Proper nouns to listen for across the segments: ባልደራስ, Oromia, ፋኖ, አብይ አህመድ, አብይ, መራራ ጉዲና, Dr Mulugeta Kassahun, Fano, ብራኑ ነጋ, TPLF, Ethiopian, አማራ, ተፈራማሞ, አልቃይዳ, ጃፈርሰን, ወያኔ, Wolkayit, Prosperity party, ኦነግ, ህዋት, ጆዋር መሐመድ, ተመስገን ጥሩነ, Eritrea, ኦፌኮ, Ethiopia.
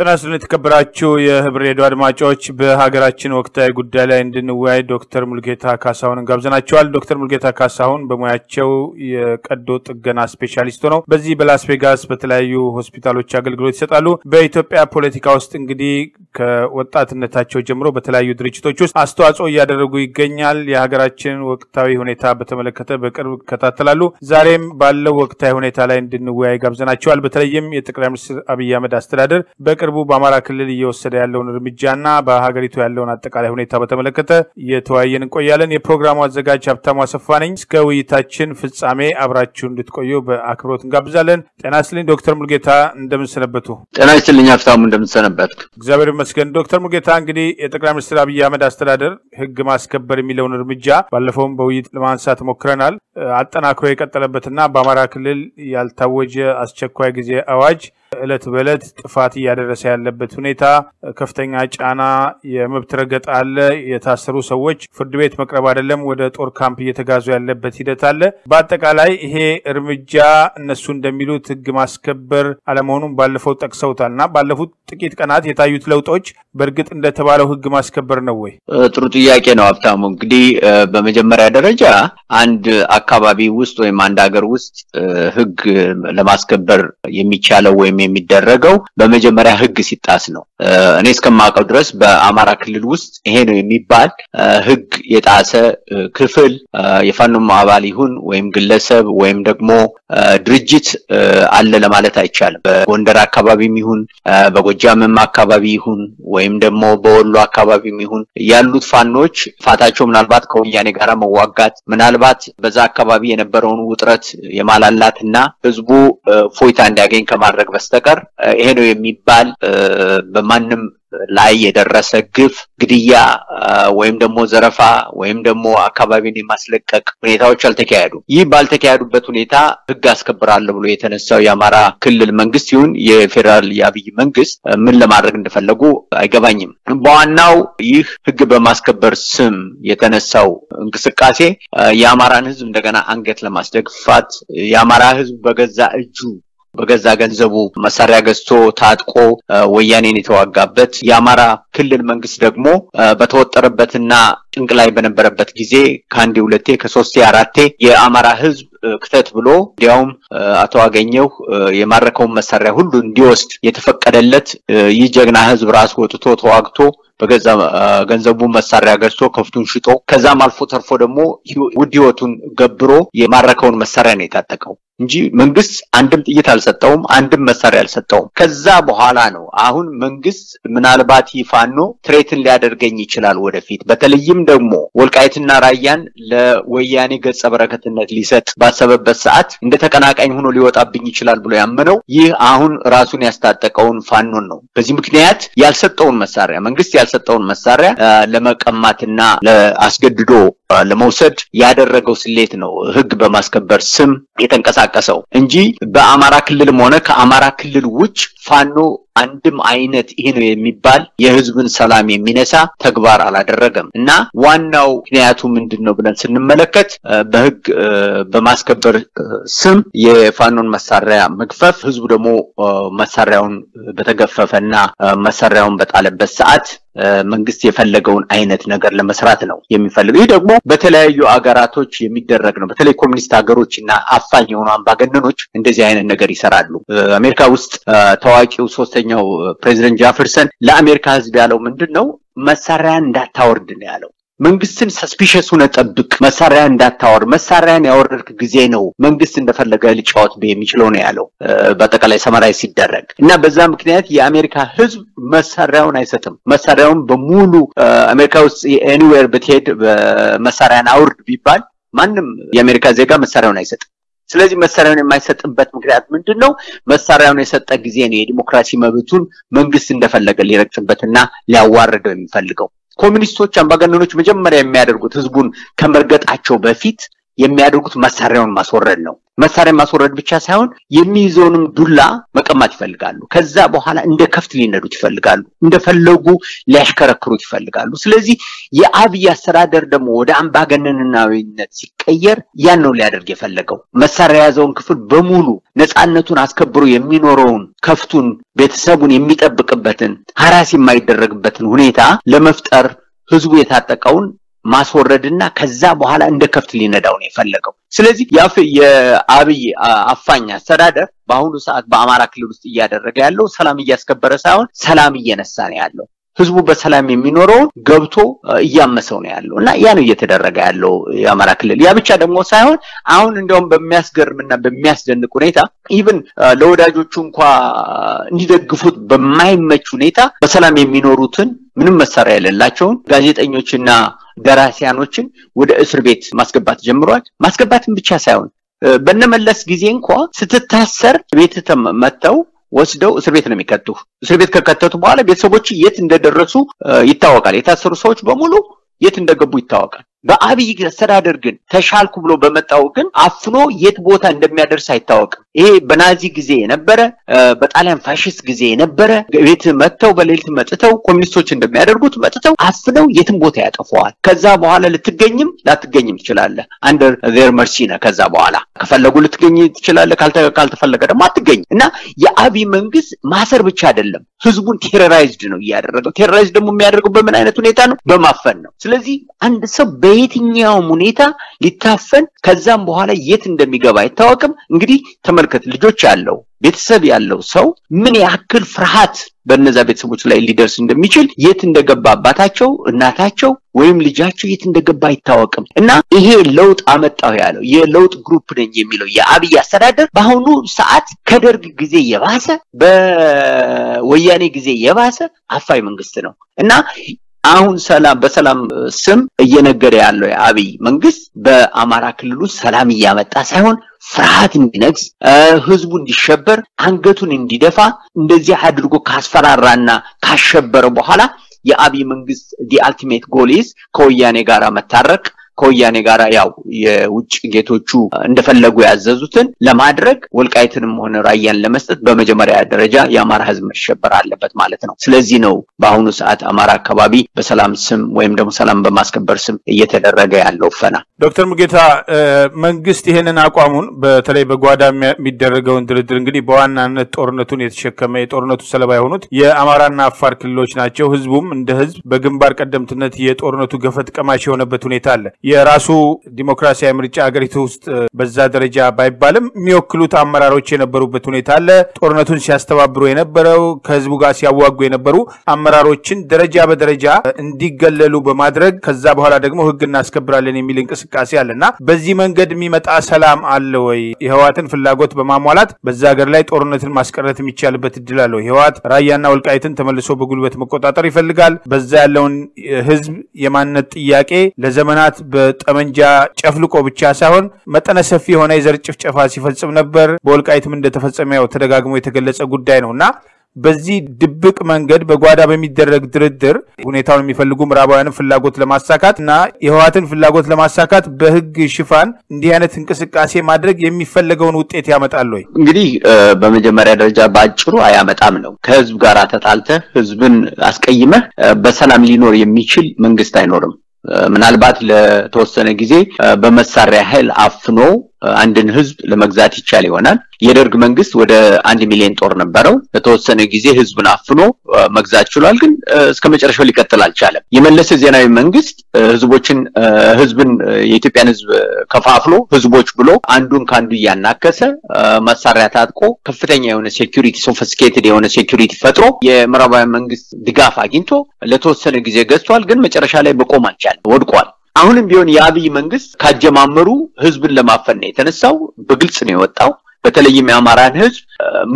تناسلت كبراتشو يهبري دوار ماچوچ به هاگراچن وقتاي گوداي لا اندنواي دكتور ملگيتا كاساون گابزناچوال دكتور ملگيتا كاساون بموياچو يقدو طگنا سپيشاليست نو بزي بلاس فيغاس بتلايو هوسپيتالوچ اگلگلوت يسطالو بإثيوبيا پوليتيكا وست انگدي كوطاتنتاچو جمرو بتلايو دريچتوچ وست استواصو يادرغو يگنيال يهاگراچن وقتاي هونيتا بتملكته بقرب كتاتلالو زاريم بالو وقتاي هونيتا لا اندنواي گابزناچوال بتلايم يتقرا مستر ابي احمد استرادر ቅርቡ በአማራ ክልል እየወሰደ ያለውን እርምጃና በሀገሪቱ ያለውን አጠቃላይ ሁኔታ በተመለከተ የተወያየን ቆያለን። የፕሮግራሙ አዘጋጅ ሀብታሙ አሰፋ ነኝ። እስከ ውይይታችን ፍጻሜ አብራችሁ እንድትቆዩ በአክብሮት እንጋብዛለን። ጤና ይስጥልኝ ዶክተር ሙልጌታ እንደምን ሰነበቱ? ጤና ይስጥልኝ ሀብታሙ እንደምን ሰነበትክ? እግዚአብሔር ይመስገን። ዶክተር ሙልጌታ እንግዲህ የጠቅላይ ሚኒስትር አብይ አህመድ አስተዳደር ህግ ማስከበር የሚለውን እርምጃ ባለፈውም በውይይት ለማንሳት ሞክረናል። አጠናክሮ የቀጠለበትና በአማራ ክልል ያልታወጀ አስቸኳይ ጊዜ አዋጅ እለት በእለት ጥፋት ያደረሰ ያለበት ሁኔታ ከፍተኛ ጫና የመብት ረገጣ አለ። የታሰሩ ሰዎች ፍርድ ቤት መቅረብ አይደለም ወደ ጦር ካምፕ እየተጋዙ ያለበት ሂደት አለ። በአጠቃላይ ይሄ እርምጃ እነሱ እንደሚሉት ህግ ማስከበር አለመሆኑን ባለፈው ተከሰውታልና ባለፉት ጥቂት ቀናት የታዩት ለውጦች በርግጥ እንደተባለው ህግ ማስከበር ነው ወይ? ጥሩ ጥያቄ ነው አብታሙ። እንግዲህ በመጀመሪያ ደረጃ አንድ አካባቢ ውስጥ ወይ አንድ ሀገር ውስጥ ህግ ለማስከበር የሚቻለው ወይ የሚደረገው በመጀመሪያ ህግ ሲጣስ ነው። እኔ እስከማውቀው ድረስ በአማራ ክልል ውስጥ ይሄ ነው የሚባል ህግ የጣሰ ክፍል የፋኖም አባል ይሁን ወይም ግለሰብ ወይም ደግሞ ድርጅት አለ ለማለት አይቻልም። በጎንደር አካባቢም ይሁን በጎጃምም አካባቢ ይሁን ወይም ደግሞ በወሎ አካባቢም ይሁን ያሉት ፋኖች ፋታቸው ምናልባት ከወያኔ ጋራ መዋጋት ምናልባት በዛ አካባቢ የነበረውን ውጥረት የማላላትና ህዝቡ ፎይታ እንዲያገኝ ከማድረግ በስተቀር ይሄ ነው የሚባል በማንም ላይ የደረሰ ግፍ ግድያ ወይም ደግሞ ዘረፋ ወይም ደግሞ አካባቢን የማስለቀቅ ሁኔታዎች አልተካሄዱ። ይህ ባልተካሄዱበት ሁኔታ ህግ አስከብራለሁ ብሎ የተነሳው የአማራ ክልል መንግስት ይሁን የፌደራል ያብይ መንግስት ምን ለማድረግ እንደፈለጉ አይገባኝም። በዋናው ይህ ህግ በማስከበር ስም የተነሳው እንቅስቃሴ የአማራን ህዝብ እንደገና አንገት ለማስደግፋት የአማራ ህዝብ በገዛ እጁ በገዛ ገንዘቡ መሳሪያ ገዝቶ ታጥቆ ወያኔን የተዋጋበት ያማራ ክልል መንግስት ደግሞ በተወጠረበትና ጭንቅ ላይ በነበረበት ጊዜ ካንዲ ሁለቴ ከሶስቴ አራቴ የአማራ ህዝብ ክተት ብሎ ዲያውም አቶ አገኘው የማረከው መሳሪያ ሁሉ እንዲወስድ የተፈቀደለት ይጀግና ህዝብ ራስ ወጥቶ ተዋግቶ በገዛ ገንዘቡ መሳሪያ ገዝቶ ከፍቱን ሽጦ ከዛም አልፎ ተርፎ ደግሞ ውዲዮቱን ገብሮ የማረከውን መሳሪያ ነው የታጠቀው እንጂ መንግስት አንድም ጥይት አልሰጠውም አንድም መሳሪያ አልሰጠውም። ከዛ በኋላ ነው አሁን መንግስት ምናልባት ይፋኖ ትሬትን ሊያደርገኝ ይችላል ወደፊት በተለይም ደግሞ ወልቃይትና ራያን ለወያኔ ገጸ በረከትነት ሊሰጥ ባሰበበት ሰዓት እንደ ተቀናቃኝ ሆኖ ሊወጣብኝ ይችላል ብሎ ያመነው ይህ አሁን ራሱን ያስታጠቀውን ፋኖ ነው። በዚህ ምክንያት ያልሰጠውን መሳሪያ መንግስት ያልሰጠውን መሳሪያ ለመቀማትና ለአስገድዶ ለመውሰድ ያደረገው ስሌት ነው ህግ በማስከበር ስም የተንቀሳቀሰው እንጂ በአማራ ክልል ሆነ ከአማራ ክልል ውጭ ፋኖ አንድም አይነት ይሄ ነው የሚባል የህዝብን ሰላም የሚነሳ ተግባር አላደረገም። እና ዋናው ምክንያቱ ምንድነው ብለን ስንመለከት በህግ በማስከበር ስም የፋኖን መሳሪያ መግፈፍ ህዝቡ ደግሞ መሳሪያውን በተገፈፈና መሳሪያውን በጣለበት ሰዓት መንግስት የፈለገውን አይነት ነገር ለመስራት ነው የሚፈልገው። ይሄ ደግሞ በተለያዩ አጋራቶች የሚደረግ ነው። በተለይ ኮሚኒስት አገሮችና አፋኝ የሆኑ አምባገነኖች እንደዚህ አይነት ነገር ይሰራሉ። አሜሪካ ውስጥ ታዋቂው ሶስተኛው ፕሬዝዳንት ጃፈርሰን ለአሜሪካ ህዝብ ያለው ምንድነው? መሳሪያን እንዳታወርድ ነው ያለው። መንግስትን ሰስፒሽየስ ሆነ ተጠብቅ መሳሪያ እንዳታወር መሳሪያን ያወርድክ ጊዜ ነው መንግስት እንደፈለገ ሊጫወት በሚችለው ነው ያለው በአጠቃላይ ሰማራይ ሲደረግ እና በዛ ምክንያት የአሜሪካ ህዝብ መሳሪያውን አይሰጥም። መሳሪያውን በሙሉ አሜሪካ ውስጥ ኤኒዌር በትሄድ መሳሪያን አውርድ ቢባል ማንም የአሜሪካ ዜጋ መሳሪያውን አይሰጥም። ስለዚህ መሳሪያውን የማይሰጥበት ምክንያት ምንድነው? መሳሪያውን የሰጠ ጊዜ ነው የዲሞክራሲ መብቱን መንግስት እንደፈለገ ሊረክጥበትና ሊያዋርደው የሚፈልገው። ኮሚኒስቶች አምባገነኖች መጀመሪያ የሚያደርጉት ህዝቡን ከመርገጣቸው በፊት የሚያደርጉት መሳሪያውን ማስወረድ ነው መሳሪያ ማስወረድ ብቻ ሳይሆን የሚይዘውንም ዱላ መቀማት ይፈልጋሉ ከዛ በኋላ እንደ ከፍት ሊነዱት ይፈልጋሉ እንደፈለጉ ሊያሽከረክሩት ይፈልጋሉ ስለዚህ የአብይ አስተዳደር ደግሞ ወደ አምባገነንነት ሲቀየር ያን ነው ሊያደርግ የፈለገው መሳሪያ ያዘውን ክፍል በሙሉ ነፃነቱን አስከብሩ የሚኖረውን ከፍቱን ቤተሰቡን የሚጠብቅበትን ሐራስ የማይደረግበትን ሁኔታ ለመፍጠር ህዝቡ የታጠቀውን ማስወረድና ከዛ በኋላ እንደ ከፍት ሊነዳው ነው የፈለገው ስለዚህ የአብይ አፋኛ አስተዳደር በአሁኑ ሰዓት በአማራ ክልል ውስጥ ያደረገ ያለው ሰላም ያስከበረ ሳይሆን ሰላም እየነሳ ነው ያለው ህዝቡ በሰላም የሚኖረው ገብቶ ያመሰው ነው ያለውና ያ ነው እየተደረገ ያለው የአማራ ክልል ያ ብቻ ደግሞ ሳይሆን አሁን እንደውም በሚያስገርምና በሚያስደንቅ ሁኔታ ኢቭን ለወዳጆቹ እንኳን እንዲደግፉት በማይመች ሁኔታ በሰላም የሚኖሩትን ምንም መሳሪያ የሌላቸውን ጋዜጠኞችና ደራሲያኖችን ወደ እስር ቤት ማስገባት ጀምሯል ማስገባትም ብቻ ሳይሆን በነመለስ ጊዜ እንኳን ስትታሰር ቤት ተመተው ወስደው እስር ቤት ነው የሚከቱት እስር ቤት ከከተቱ በኋላ ቤተሰቦች የት እንደደረሱ ይታወቃል የታሰሩ ሰዎች በሙሉ የት እንደገቡ ይታወቃል በአብይ አስተዳደር ግን ተሻልኩ ብሎ በመጣው ግን አፍኖ የት ቦታ እንደሚያደርስ አይታወቅም ይሄ በናዚ ጊዜ የነበረ በጣሊያን ፋሺስት ጊዜ የነበረ ቤት መተው በሌሊት መጥተው ኮሚኒስቶች እንደሚያደርጉት መጥተው አፍነው የትም ቦታ ያጠፋዋል ከዛ በኋላ ልትገኝም ላትገኝም ትችላለህ under their mercy ነው ከዛ በኋላ ከፈለጉ ልትገኝ ትችላለህ ካልተፈለገ ደግሞ አትገኝ እና የአብይ መንግስት ማሰር ብቻ አይደለም ህዝቡን ቴረራይዝድ ነው ያደረገው ቴረራይዝድ ደግሞ የሚያደርገው በምን አይነት ሁኔታ ነው በማፈን ነው ስለዚህ አንድ ሰው በየትኛው ሁኔታ ሊታፈን ከዛም በኋላ የት እንደሚገባ አይታወቅም እንግዲህ ተመልከት ልጆች ያለው ቤተሰብ ያለው ሰው ምን ያክል ፍርሃት በእነዛ ቤተሰቦች ላይ ሊደርስ እንደሚችል የት እንደገባ አባታቸው እናታቸው ወይም ልጃቸው የት እንደገባ አይታወቅም እና ይሄ ለውጥ አመጣው ያለው የለውጥ ግሩፕ ነኝ የሚለው የአብይ አስተዳደር በአሁኑ ሰዓት ከደርግ ጊዜ የባሰ በወያኔ ጊዜ የባሰ አፋይ መንግስት ነው እና አሁን ሰላም በሰላም ስም እየነገረ ያለው የአብይ መንግስት በአማራ ክልል ሰላም ያመጣ ሳይሆን ፍርሃት እንዲነግስ ህዝቡ እንዲሸበር አንገቱን እንዲደፋ እንደዚህ አድርጎ ካስፈራራና ካሸበረ በኋላ የአብይ መንግስት ዲ አልቲሜት ጎል ኢዝ ከወያኔ ጋራ መታረቅ ከወያኔ ጋራ ያው የውጭ ጌቶቹ እንደፈለጉ ያዘዙትን ለማድረግ ወልቃይትንም ሆነ ራያን ለመስጠት በመጀመሪያ ደረጃ የአማራ ህዝብ መሸበር አለበት ማለት ነው ስለዚህ ነው በአሁኑ ሰዓት አማራ አካባቢ በሰላም ስም ወይም ደግሞ ሰላም በማስከበር ስም እየተደረገ ያለው ፈና ዶክተር ሙጌታ መንግስት ይሄንን አቋሙን በተለይ በጓዳ የሚደረገውን ድርድር እንግዲህ በዋናነት ጦርነቱን የተሸከመ የጦርነቱ ሰለባ የሆኑት የአማራና አፋር ክልሎች ናቸው ህዝቡም እንደ ህዝብ በግንባር ቀደምትነት የጦርነቱ ገፈት ቀማሽ የሆነበት ሁኔታ አለ የራሱ ዲሞክራሲያዊ ምርጫ አገሪቱ ውስጥ በዛ ደረጃ ባይባልም የሚወክሉት አመራሮች የነበሩበት ሁኔታ አለ ጦርነቱን ሲያስተባብሩ የነበረው ከህዝቡ ጋር ሲያዋጉ የነበሩ አመራሮችን ደረጃ በደረጃ እንዲገለሉ በማድረግ ከዛ በኋላ ደግሞ ህግና አስከብራለን የሚል እንቅስቃሴ አለና በዚህ መንገድ የሚመጣ ሰላም አለ ወይ የህዋትን ፍላጎት በማሟላት በዛ ሀገር ላይ ጦርነቱን ማስቀረት የሚቻልበት እድል አለ የህዋት ራያና ወልቃይትን ተመልሶ በጉልበት መቆጣጠር ይፈልጋል በዛ ያለውን ህዝብ የማንነት ጥያቄ ለዘመናት በጠመንጃ ጨፍልቆ ብቻ ሳይሆን መጠነሰፊ ሆነ የዘርጭፍጨፋ ሲፈጽም ነበር በወልቃይትም እንደተፈጸመ ያው ተደጋግሞ የተገለጸ ጉዳይ ነውና በዚህ ድብቅ መንገድ በጓዳ በሚደረግ ድርድር ሁኔታውን የሚፈልጉ ምራባውያንን ፍላጎት ለማሳካትና የህዋትን ፍላጎት ለማሳካት በህግ ሽፋን እንዲህ አይነት እንቅስቃሴ ማድረግ የሚፈልገውን ውጤት ያመጣል ወይ እንግዲህ በመጀመሪያ ደረጃ ባጭሩ አያመጣም ነው ከህዝብ ጋር ተጣልተ ህዝብን አስቀይመ በሰላም ሊኖር የሚችል መንግስት አይኖርም ምናልባት ለተወሰነ ጊዜ በመሳሪያ ኃይል አፍኖ አንድን ህዝብ ለመግዛት ይቻል ይሆናል የደርግ መንግስት ወደ 1 ሚሊዮን ጦር ነበረው ለተወሰነ ጊዜ ህዝብን አፍኖ መግዛት ይችላል ግን እስከመጨረሻው ሊቀጥል አልቻለም የመለሰ ዜናዊ መንግስት ህዝብን የኢትዮጵያን ህዝብ ከፋፍሎ ህዝቦች ብሎ አንዱን ካንዱ ያናከሰ መሳሪያ ታጥቆ ከፍተኛ የሆነ ሴኩሪቲ ሶፊስቲኬትድ የሆነ ሴኩሪቲ ፈጥሮ የምራባዊ መንግስት ድጋፍ አግኝቶ ለተወሰነ ጊዜ ገዝቷል ግን መጨረሻ ላይ በቆም አልቻለም ወድቋል አሁንም ቢሆን የአብይ መንግስት ካጀማመሩ ህዝብን ለማፈን የተነሳው በግልጽ ነው የወጣው በተለይም የአማራን ህዝብ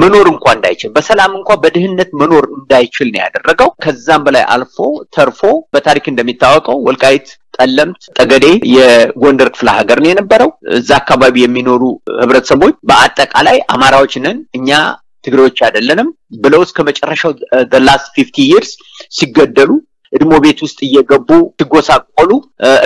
መኖር እንኳን እንዳይችል በሰላም እንኳን በደህነት መኖር እንዳይችል ነው ያደረገው ከዛም በላይ አልፎ ተርፎ በታሪክ እንደሚታወቀው ወልቃይት ጠለምት ጠገዴ የጎንደር ክፍለ ሀገር ነው የነበረው እዛ አካባቢ የሚኖሩ ህብረተሰቦች በአጠቃላይ አማራዎች ነን እኛ ትግሬዎች አይደለንም ብለው እስከ መጨረሻው the last 50 years ሲገደሉ rimobet ust yegabu tigosaqolu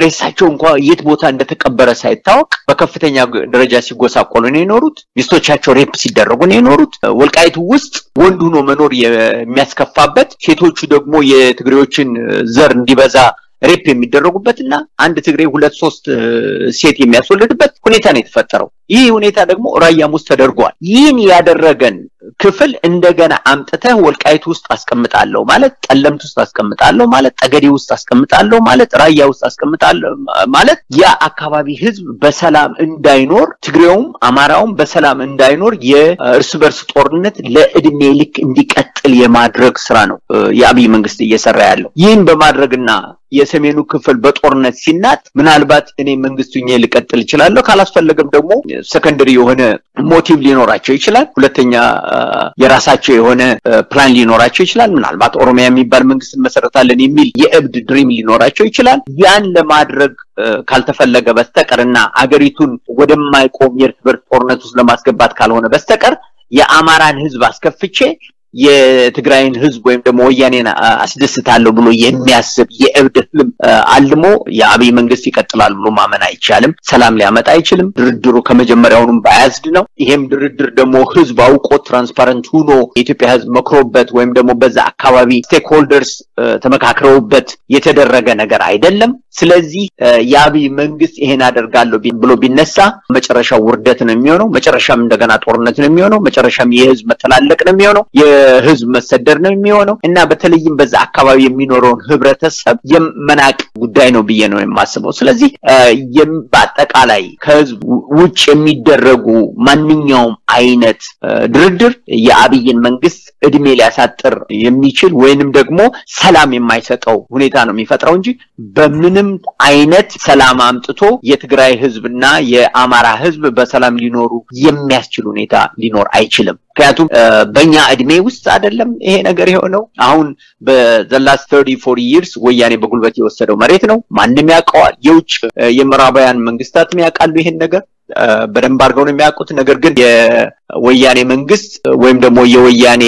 resaachon kwa yet bota ndetaqabbara saytaawq bakafetenya daraja sigosaqolu ne norut mistochacho rep siderregu ne norut walqaitu ust wondu no menor yemiaskafabet chetochu degmo yetigreochin zer ndibaza rep yemiderregubetina and tigre 2 3 set yemiasolidbet huneta ne tfettaro yi huneta degmo rayam ust tedergwal yin yaderregen ክፍል እንደገና አምጥተህ ወልቃይት ውስጥ አስቀምጣለሁ ማለት ጠለምት ውስጥ አስቀምጣለሁ ማለት ጠገዴ ውስጥ አስቀምጣለሁ ማለት ራያ ውስጥ አስቀምጣለሁ ማለት ያ አካባቢ ህዝብ በሰላም እንዳይኖር ትግሬውም አማራውም በሰላም እንዳይኖር የእርስ በርስ ጦርነት ለእድሜ ልክ እንዲቀጥል የማድረግ ስራ ነው የአብይ መንግስት እየሰራ ያለው ይህን በማድረግና የሰሜኑ ክፍል በጦርነት ሲናጥ ምናልባት እኔ መንግስቱኝ ልቀጥል ይችላል ካላስፈልገም ደግሞ ሰከንደሪ የሆነ ሞቲቭ ሊኖራቸው ይችላል ሁለተኛ የራሳቸው የሆነ ፕላን ሊኖራቸው ይችላል ምናልባት ኦሮሚያ የሚባል መንግስት መሰረታለን የሚል የእብድ ድሪም ሊኖራቸው ይችላል ያን ለማድረግ ካልተፈለገ በስተቀርና አገሪቱን ወደማይቆም የርትበር ጦርነት ውስጥ ለማስገባት ካልሆነ በስተቀር የአማራን ህዝብ አስከፍቼ የትግራይን ህዝብ ወይም ደሞ ወያኔና አስደስታለሁ ብሎ የሚያስብ የእብድልም አልሞ የአብይ መንግስት ይቀጥላል ብሎ ማመን አይቻልም ሰላም ሊያመጣ አይችልም ድርድሩ ከመጀመሪያውንም ባያስድ ነው ይሄም ድርድር ደሞ ህዝብ አውቆ ትራንስፓረንት ሆኖ የኢትዮጵያ ህዝብ መክሮበት ወይም ደሞ በዛ አካባቢ ስቴክሆልደርስ ተመካክረውበት የተደረገ ነገር አይደለም ስለዚህ የአብይ መንግስት ይሄን አደርጋለሁ ብሎ ቢነሳ መጨረሻው ውርደት ነው የሚሆነው መጨረሻም እንደገና ጦርነት ነው የሚሆነው መጨረሻም የህዝብ መተላለቅ ነው የሚሆነው ህዝብ መሰደር ነው የሚሆነው እና በተለይም በዛ አካባቢ የሚኖረውን ህብረተሰብ የመናቅ ጉዳይ ነው ብዬ ነው የማስበው ስለዚህ በአጠቃላይ ከህዝብ ውጭ የሚደረጉ ማንኛውም አይነት ድርድር የአብይን መንግስት እድሜ ሊያሳጥር የሚችል ወይንም ደግሞ ሰላም የማይሰጠው ሁኔታ ነው የሚፈጥረው እንጂ በምንም አይነት ሰላም አምጥቶ የትግራይ ህዝብና የአማራ ህዝብ በሰላም ሊኖሩ የሚያስችል ሁኔታ ሊኖር አይችልም ምክንያቱም በእኛ እድሜ ውስጥ አይደለም ይሄ ነገር የሆነው አሁን በዘላስ 34 years ወያኔ በጉልበት የወሰደው መሬት ነው ማንንም ያቀዋል የውጭ የምዕራባውያን መንግስታት የሚያቃሉ ይሄን ነገር በደንብ አርገው ነው የሚያቁት ነገር ግን የወያኔ መንግስት ወይም ደግሞ የወያኔ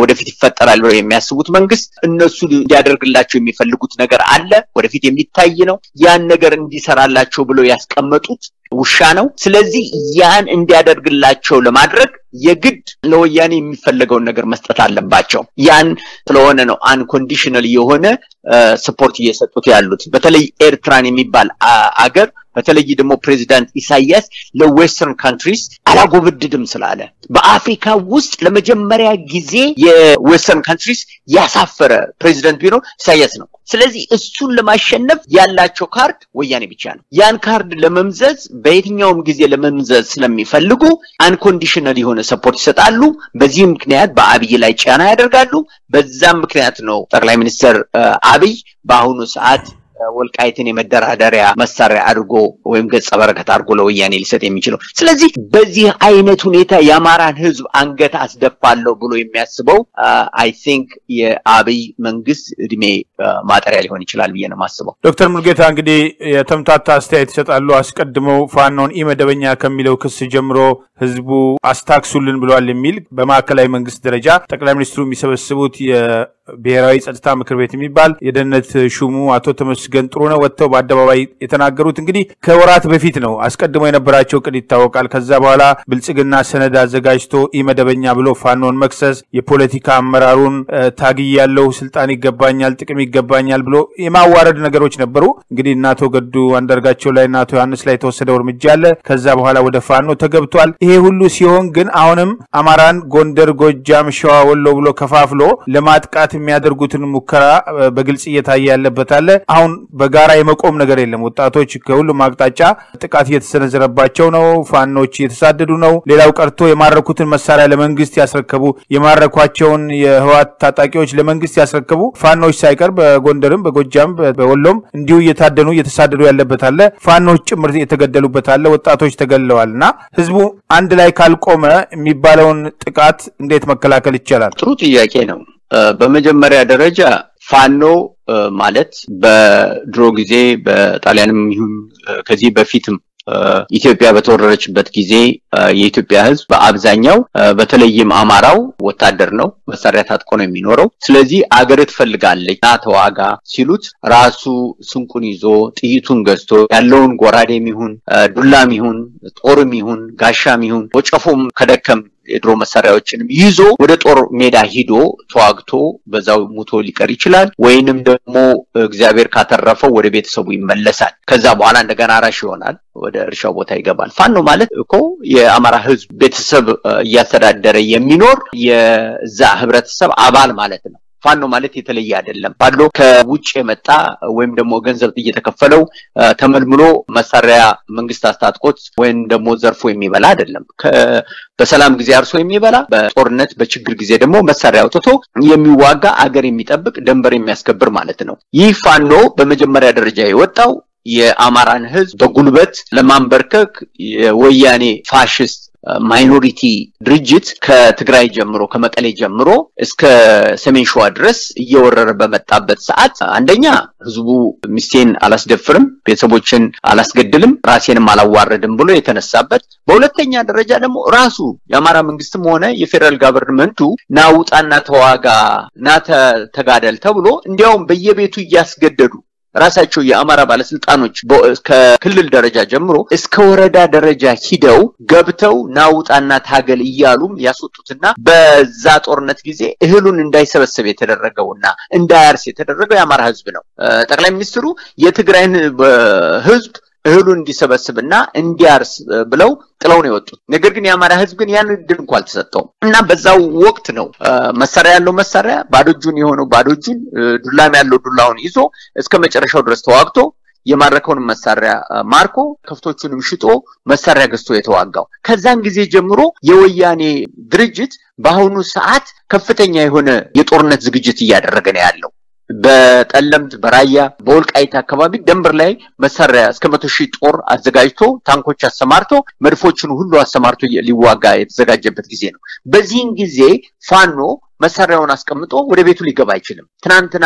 ወደፊት ይፈጠራል ብለው የሚያስቡት መንግስት እነሱ ሊያደርግላቸው የሚፈልጉት ነገር አለ ወደፊት የሚታይ ነው ያን ነገር እንዲሰራላቸው ብለው ያስቀመጡት ውሻ ነው ስለዚህ ያን እንዲያደርግላቸው ለማድረግ የግድ ለወያኔ የሚፈልገው ነገር መስጠት አለባቸው ያን ስለሆነ ነው አንኮንዲሽናል የሆነ ሰፖርት እየሰጡት ያሉት በተለይ ኤርትራን የሚባል አገር በተለይ ደግሞ ፕሬዚዳንት ኢሳያስ ለዌስተርን ካንትሪስ አላጎብድድም ስላለ በአፍሪካ ውስጥ ለመጀመሪያ ጊዜ የዌስተርን ካንትሪስ ያሳፈረ ፕሬዚዳንት ቢኖር ኢሳያስ ነው ስለዚህ እሱን ለማሸነፍ ያላቸው ካርድ ወያኔ ብቻ ነው ያን ካርድ ለመምዘዝ በየትኛውም ጊዜ ለመምዘዝ ስለሚፈልጉ አንኮንዲሽናል የሆነ ሰፖርት ይሰጣሉ በዚህ ምክንያት በአብይ ላይ ጫና ያደርጋሉ በዛም ምክንያት ነው ጠቅላይ ሚኒስትር አብይ በአሁኑ ሰዓት ወልቃይትን የመደራደሪያ መሳሪያ አድርጎ ወይም ገጸበረከት አድርጎ ለወያኔ ሊሰጥ የሚችል ነው ስለዚህ በዚህ አይነት ሁኔታ ያማራን ህዝብ አንገት አስደፋለው ብሎ የሚያስበው አይ ቲንክ የአብይ መንግስት እድሜ ማጠሪያ ሊሆን ይችላል ብዬ ነው የማስበው ዶክተር ሙልጌታ እንግዲህ የተምታታ አስተያየት ይሰጣሉ አስቀድመው ፋኖን ኢመደበኛ ከሚለው ክስ ጀምሮ ህዝቡ አስታክሱልን ብሏል የሚል በማከላይ መንግስት ደረጃ ጠቅላይ ሚኒስትሩ የሚሰበስቡት ብሔራዊ ጸጥታ ምክር ቤት የሚባል የደነት ሹሙ አቶ ተመስገን ጥሩነ ወጥተው በአደባባይ የተናገሩት እንግዲህ ከወራት በፊት ነው አስቀድሞ የነበራቸው ቅድ ይታወቃል ከዛ በኋላ ብልጽግና ሰነድ አዘጋጅቶ ኢመደበኛ ብሎ ፋኖን መክሰስ የፖለቲካ አመራሩን ታግይ ያለው ስልጣን ይገባኛል ጥቅም ይገባኛል ብሎ የማዋረድ ነገሮች ነበሩ እንግዲህ እናቶ ገዱ አንደርጋቸው ላይ እናቶ ያንስ ላይ ተወሰደው እርምጃ አለ ከዛ በኋላ ወደ ፋኖ ተገብቷል ይሄ ሁሉ ሲሆን ግን አሁንም አማራን ጎንደር ጎጃም ሸዋ ወሎ ብሎ ከፋፍሎ ለማጥቃት የሚያደርጉትን ሙከራ በግልጽ እየታየ ያለበት አለ አሁን በጋራ የመቆም ነገር የለም ወጣቶች ከሁሉ ማቅጣጫ ጥቃት እየተሰነዘረባቸው ነው ፋኖች እየተሳደዱ ነው ሌላው ቀርቶ የማረኩትን መሳሪያ ለመንግስት ያስረከቡ የማረኳቸውን የህዋት ታጣቂዎች ለመንግስት ያስረከቡ ፋኖች ሳይቀር በጎንደርም በጎጃም በወሎም እንዲሁ እየታደኑ እየተሳደዱ ያለበት አለ ፋኖች ጭምር እየተገደሉበት አለ ወጣቶች ተገለዋልና ህዝቡ አንድ ላይ ካልቆመ የሚባለውን ጥቃት እንዴት መከላከል ይቻላል ጥሩ ጥያቄ ነው በመጀመሪያ ደረጃ ፋኖ ማለት በድሮ ጊዜ በጣሊያንም ከዚህ በፊትም إثيوبيا بتورج بدكيزي إثيوبيا هز بأبزانيو بتليم أماراو وتادرنو بسرعة تكون مينورو سلزي أجرت فلقالي ناتو أجا سيلوت راسو سنكونيزو تيجونجستو يالون غرادي ميهون دولا ميهون تور ميهون غاشا ميهون وشافهم كدكم درو مسارة وچنم يزو ودت اور ميدا هيدو تواغتو بزاو موتولي كاريشلان وينم دمو اغزابير كاتر رفا وربيت سبو يملسان كذاب وانا اندقان عراشيونان وده رشابوتا يقبال فانو مالت اكو يا امارا هزب بيت سب يثراد در يمينور يزا هبرت سب عبال مالتنا فانو مالت يتلي يادلن بادلو كوچه متا ويم دمو غنزل يتكفلو تململو مسارة منغستاستات قوتس وين دمو زرفو يميبال عدلن በሰላም ጊዜ አርሶ የሚበላ በጦርነት በችግር ጊዜ ደግሞ መሳሪያ አውጥቶ የሚዋጋ አገር የሚጠብቅ ደንበር የሚያስከብር ማለት ነው። ይህ ፋኖ በመጀመሪያ ደረጃ የወጣው የአማራን ህዝብ በጉልበት ለማንበርከክ ወያኔ ፋሽስት ማይኖሪቲ ድርጅት ከትግራይ ጀምሮ ከመቀሌ ጀምሮ እስከ ሰሜን ሸዋ ድረስ እየወረረ በመጣበት ሰዓት አንደኛ ህዝቡ ሚስቴን አላስደፍርም ቤተሰቦችን አላስገድልም ራሴንም አላዋረድም ብሎ የተነሳበት በሁለተኛ ደረጃ ደግሞ ራሱ የአማራ መንግስትም ሆነ የፌደራል ጋቨርንመንቱ ናውጣና ተዋጋ ናተጋደል ተብሎ እንዲያውም በየቤቱ ያስገደዱ ራሳቸው የአማራ ባለስልጣኖች ከክልል ደረጃ ጀምሮ እስከ ወረዳ ደረጃ ሂደው ገብተው ናውጣና ታገል ይያሉም ያስወጡትና በዛ ጦርነት ጊዜ እህሉን እንዳይሰበስብ የተደረገውና እንዳያርስ የተደረገው የአማራ ህዝብ ነው። ጠቅላይ ሚኒስትሩ የትግራይን ህዝብ እህሉን እንዲሰበስብና እንዲያርስ ብለው ጥለው ነው ወጡት። ነገር ግን የአማራ ህዝብ ግን ያን ድንኳን አልተሰጠው እና በዛው ወቅት ነው መሳሪያ ያለው መሳሪያ ባዶጁን የሆነው ባዶጁን ዱላም ያለው ዱላውን ይዞ እስከ መጨረሻው ድረስ ተዋግቶ የማረከውን መሳሪያ ማርኮ ከፍቶቹንም ሽጦ መሳሪያ ገዝቶ የተዋጋው። ከዛን ጊዜ ጀምሮ የወያኔ ድርጅት በአሁኑ ሰዓት ከፍተኛ የሆነ የጦርነት ዝግጅት እያደረገ ነው ያለው። በጠለምት በራያ በወልቃይት አካባቢ ደንበር ላይ መሳሪያ እስከ 100,000 ጦር አዘጋጅቶ ታንኮች አሰማርቶ መድፎችን ሁሉ አሰማርቶ ሊዋጋ የተዘጋጀበት ጊዜ ነው። በዚህን ጊዜ ፋኖ መሳሪያውን አስቀምጦ ወደ ቤቱ ሊገባ አይችልም። ትናንትና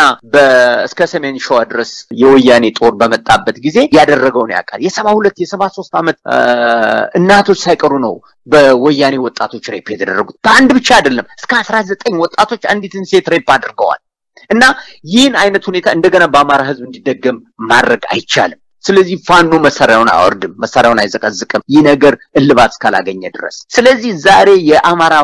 እስከ ሰሜን ሸዋ ድረስ የወያኔ ጦር በመጣበት ጊዜ ያደረገው ነው ያቃል። የ72 የ73 ዓመት እናቶች ሳይቀሩ ነው በወያኔ ወጣቶች ሬፕ የተደረጉት። በአንድ ብቻ አይደለም እስከ 19 ወጣቶች አንዲትን ሴት ሬፕ አድርገዋል። እና ይህን አይነት ሁኔታ እንደገና በአማራ ህዝብ እንዲደገም ማድረግ አይቻልም። ስለዚህ ፋኖ መሳሪያውን አወርድም መሳሪያውን አይዘቀዝቅም ይህ ነገር እልባት ካላገኘ ድረስ። ስለዚህ ዛሬ የአማራ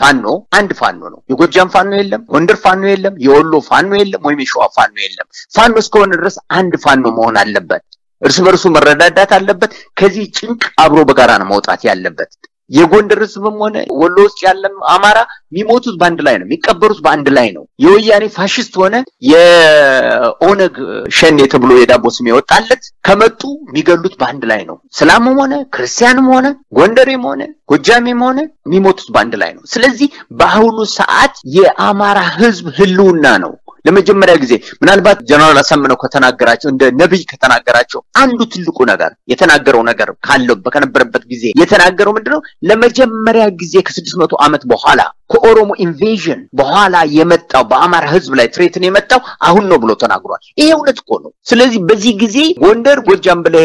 ፋኖ አንድ ፋኖ ነው። የጎጃም ፋኖ የለም፣ ወንደር ፋኖ የለም፣ የወሎ ፋኖ የለም፣ ወይም የሸዋ ፋኖ የለም። ፋኖ እስከሆነ ድረስ አንድ ፋኖ መሆን አለበት። እርስ በርሱ መረዳዳት አለበት። ከዚህ ጭንቅ አብሮ በጋራ ነው መውጣት ያለበት። የጎንደር ህዝብም ሆነ ወሎ ውስጥ ያለም አማራ ሚሞቱት ባንድ ላይ ነው የሚቀበሩት ባንድ ላይ ነው። የወያኔ ፋሽስት ሆነ የኦነግ ሸኔ ተብሎ የዳቦስ የሚወጣለት ከመጡ የሚገሉት ባንድ ላይ ነው። እስላምም ሆነ ክርስቲያንም ሆነ ጎንደሬም ሆነ ጎጃሜም ሆነ ሚሞቱት ባንድ ላይ ነው። ስለዚህ በአሁኑ ሰዓት የአማራ ህዝብ ህልውና ነው። ለመጀመሪያ ጊዜ ምናልባት ጀነራል አሰምነው ከተናገራቸው እንደ ነብይ ከተናገራቸው አንዱ ትልቁ ነገር የተናገረው ነገር ካለው በከነበረበት ጊዜ የተናገረው ምንድነው? ለመጀመሪያ ጊዜ ከ600 ዓመት በኋላ ከኦሮሞ ኢንቬዥን በኋላ የመጣው በአማራ ህዝብ ላይ ትሬትን የመጣው አሁን ነው ብሎ ተናግሯል። ይሄ እውነት እኮ ነው። ስለዚህ በዚህ ጊዜ ጎንደር ጎጃም ብለ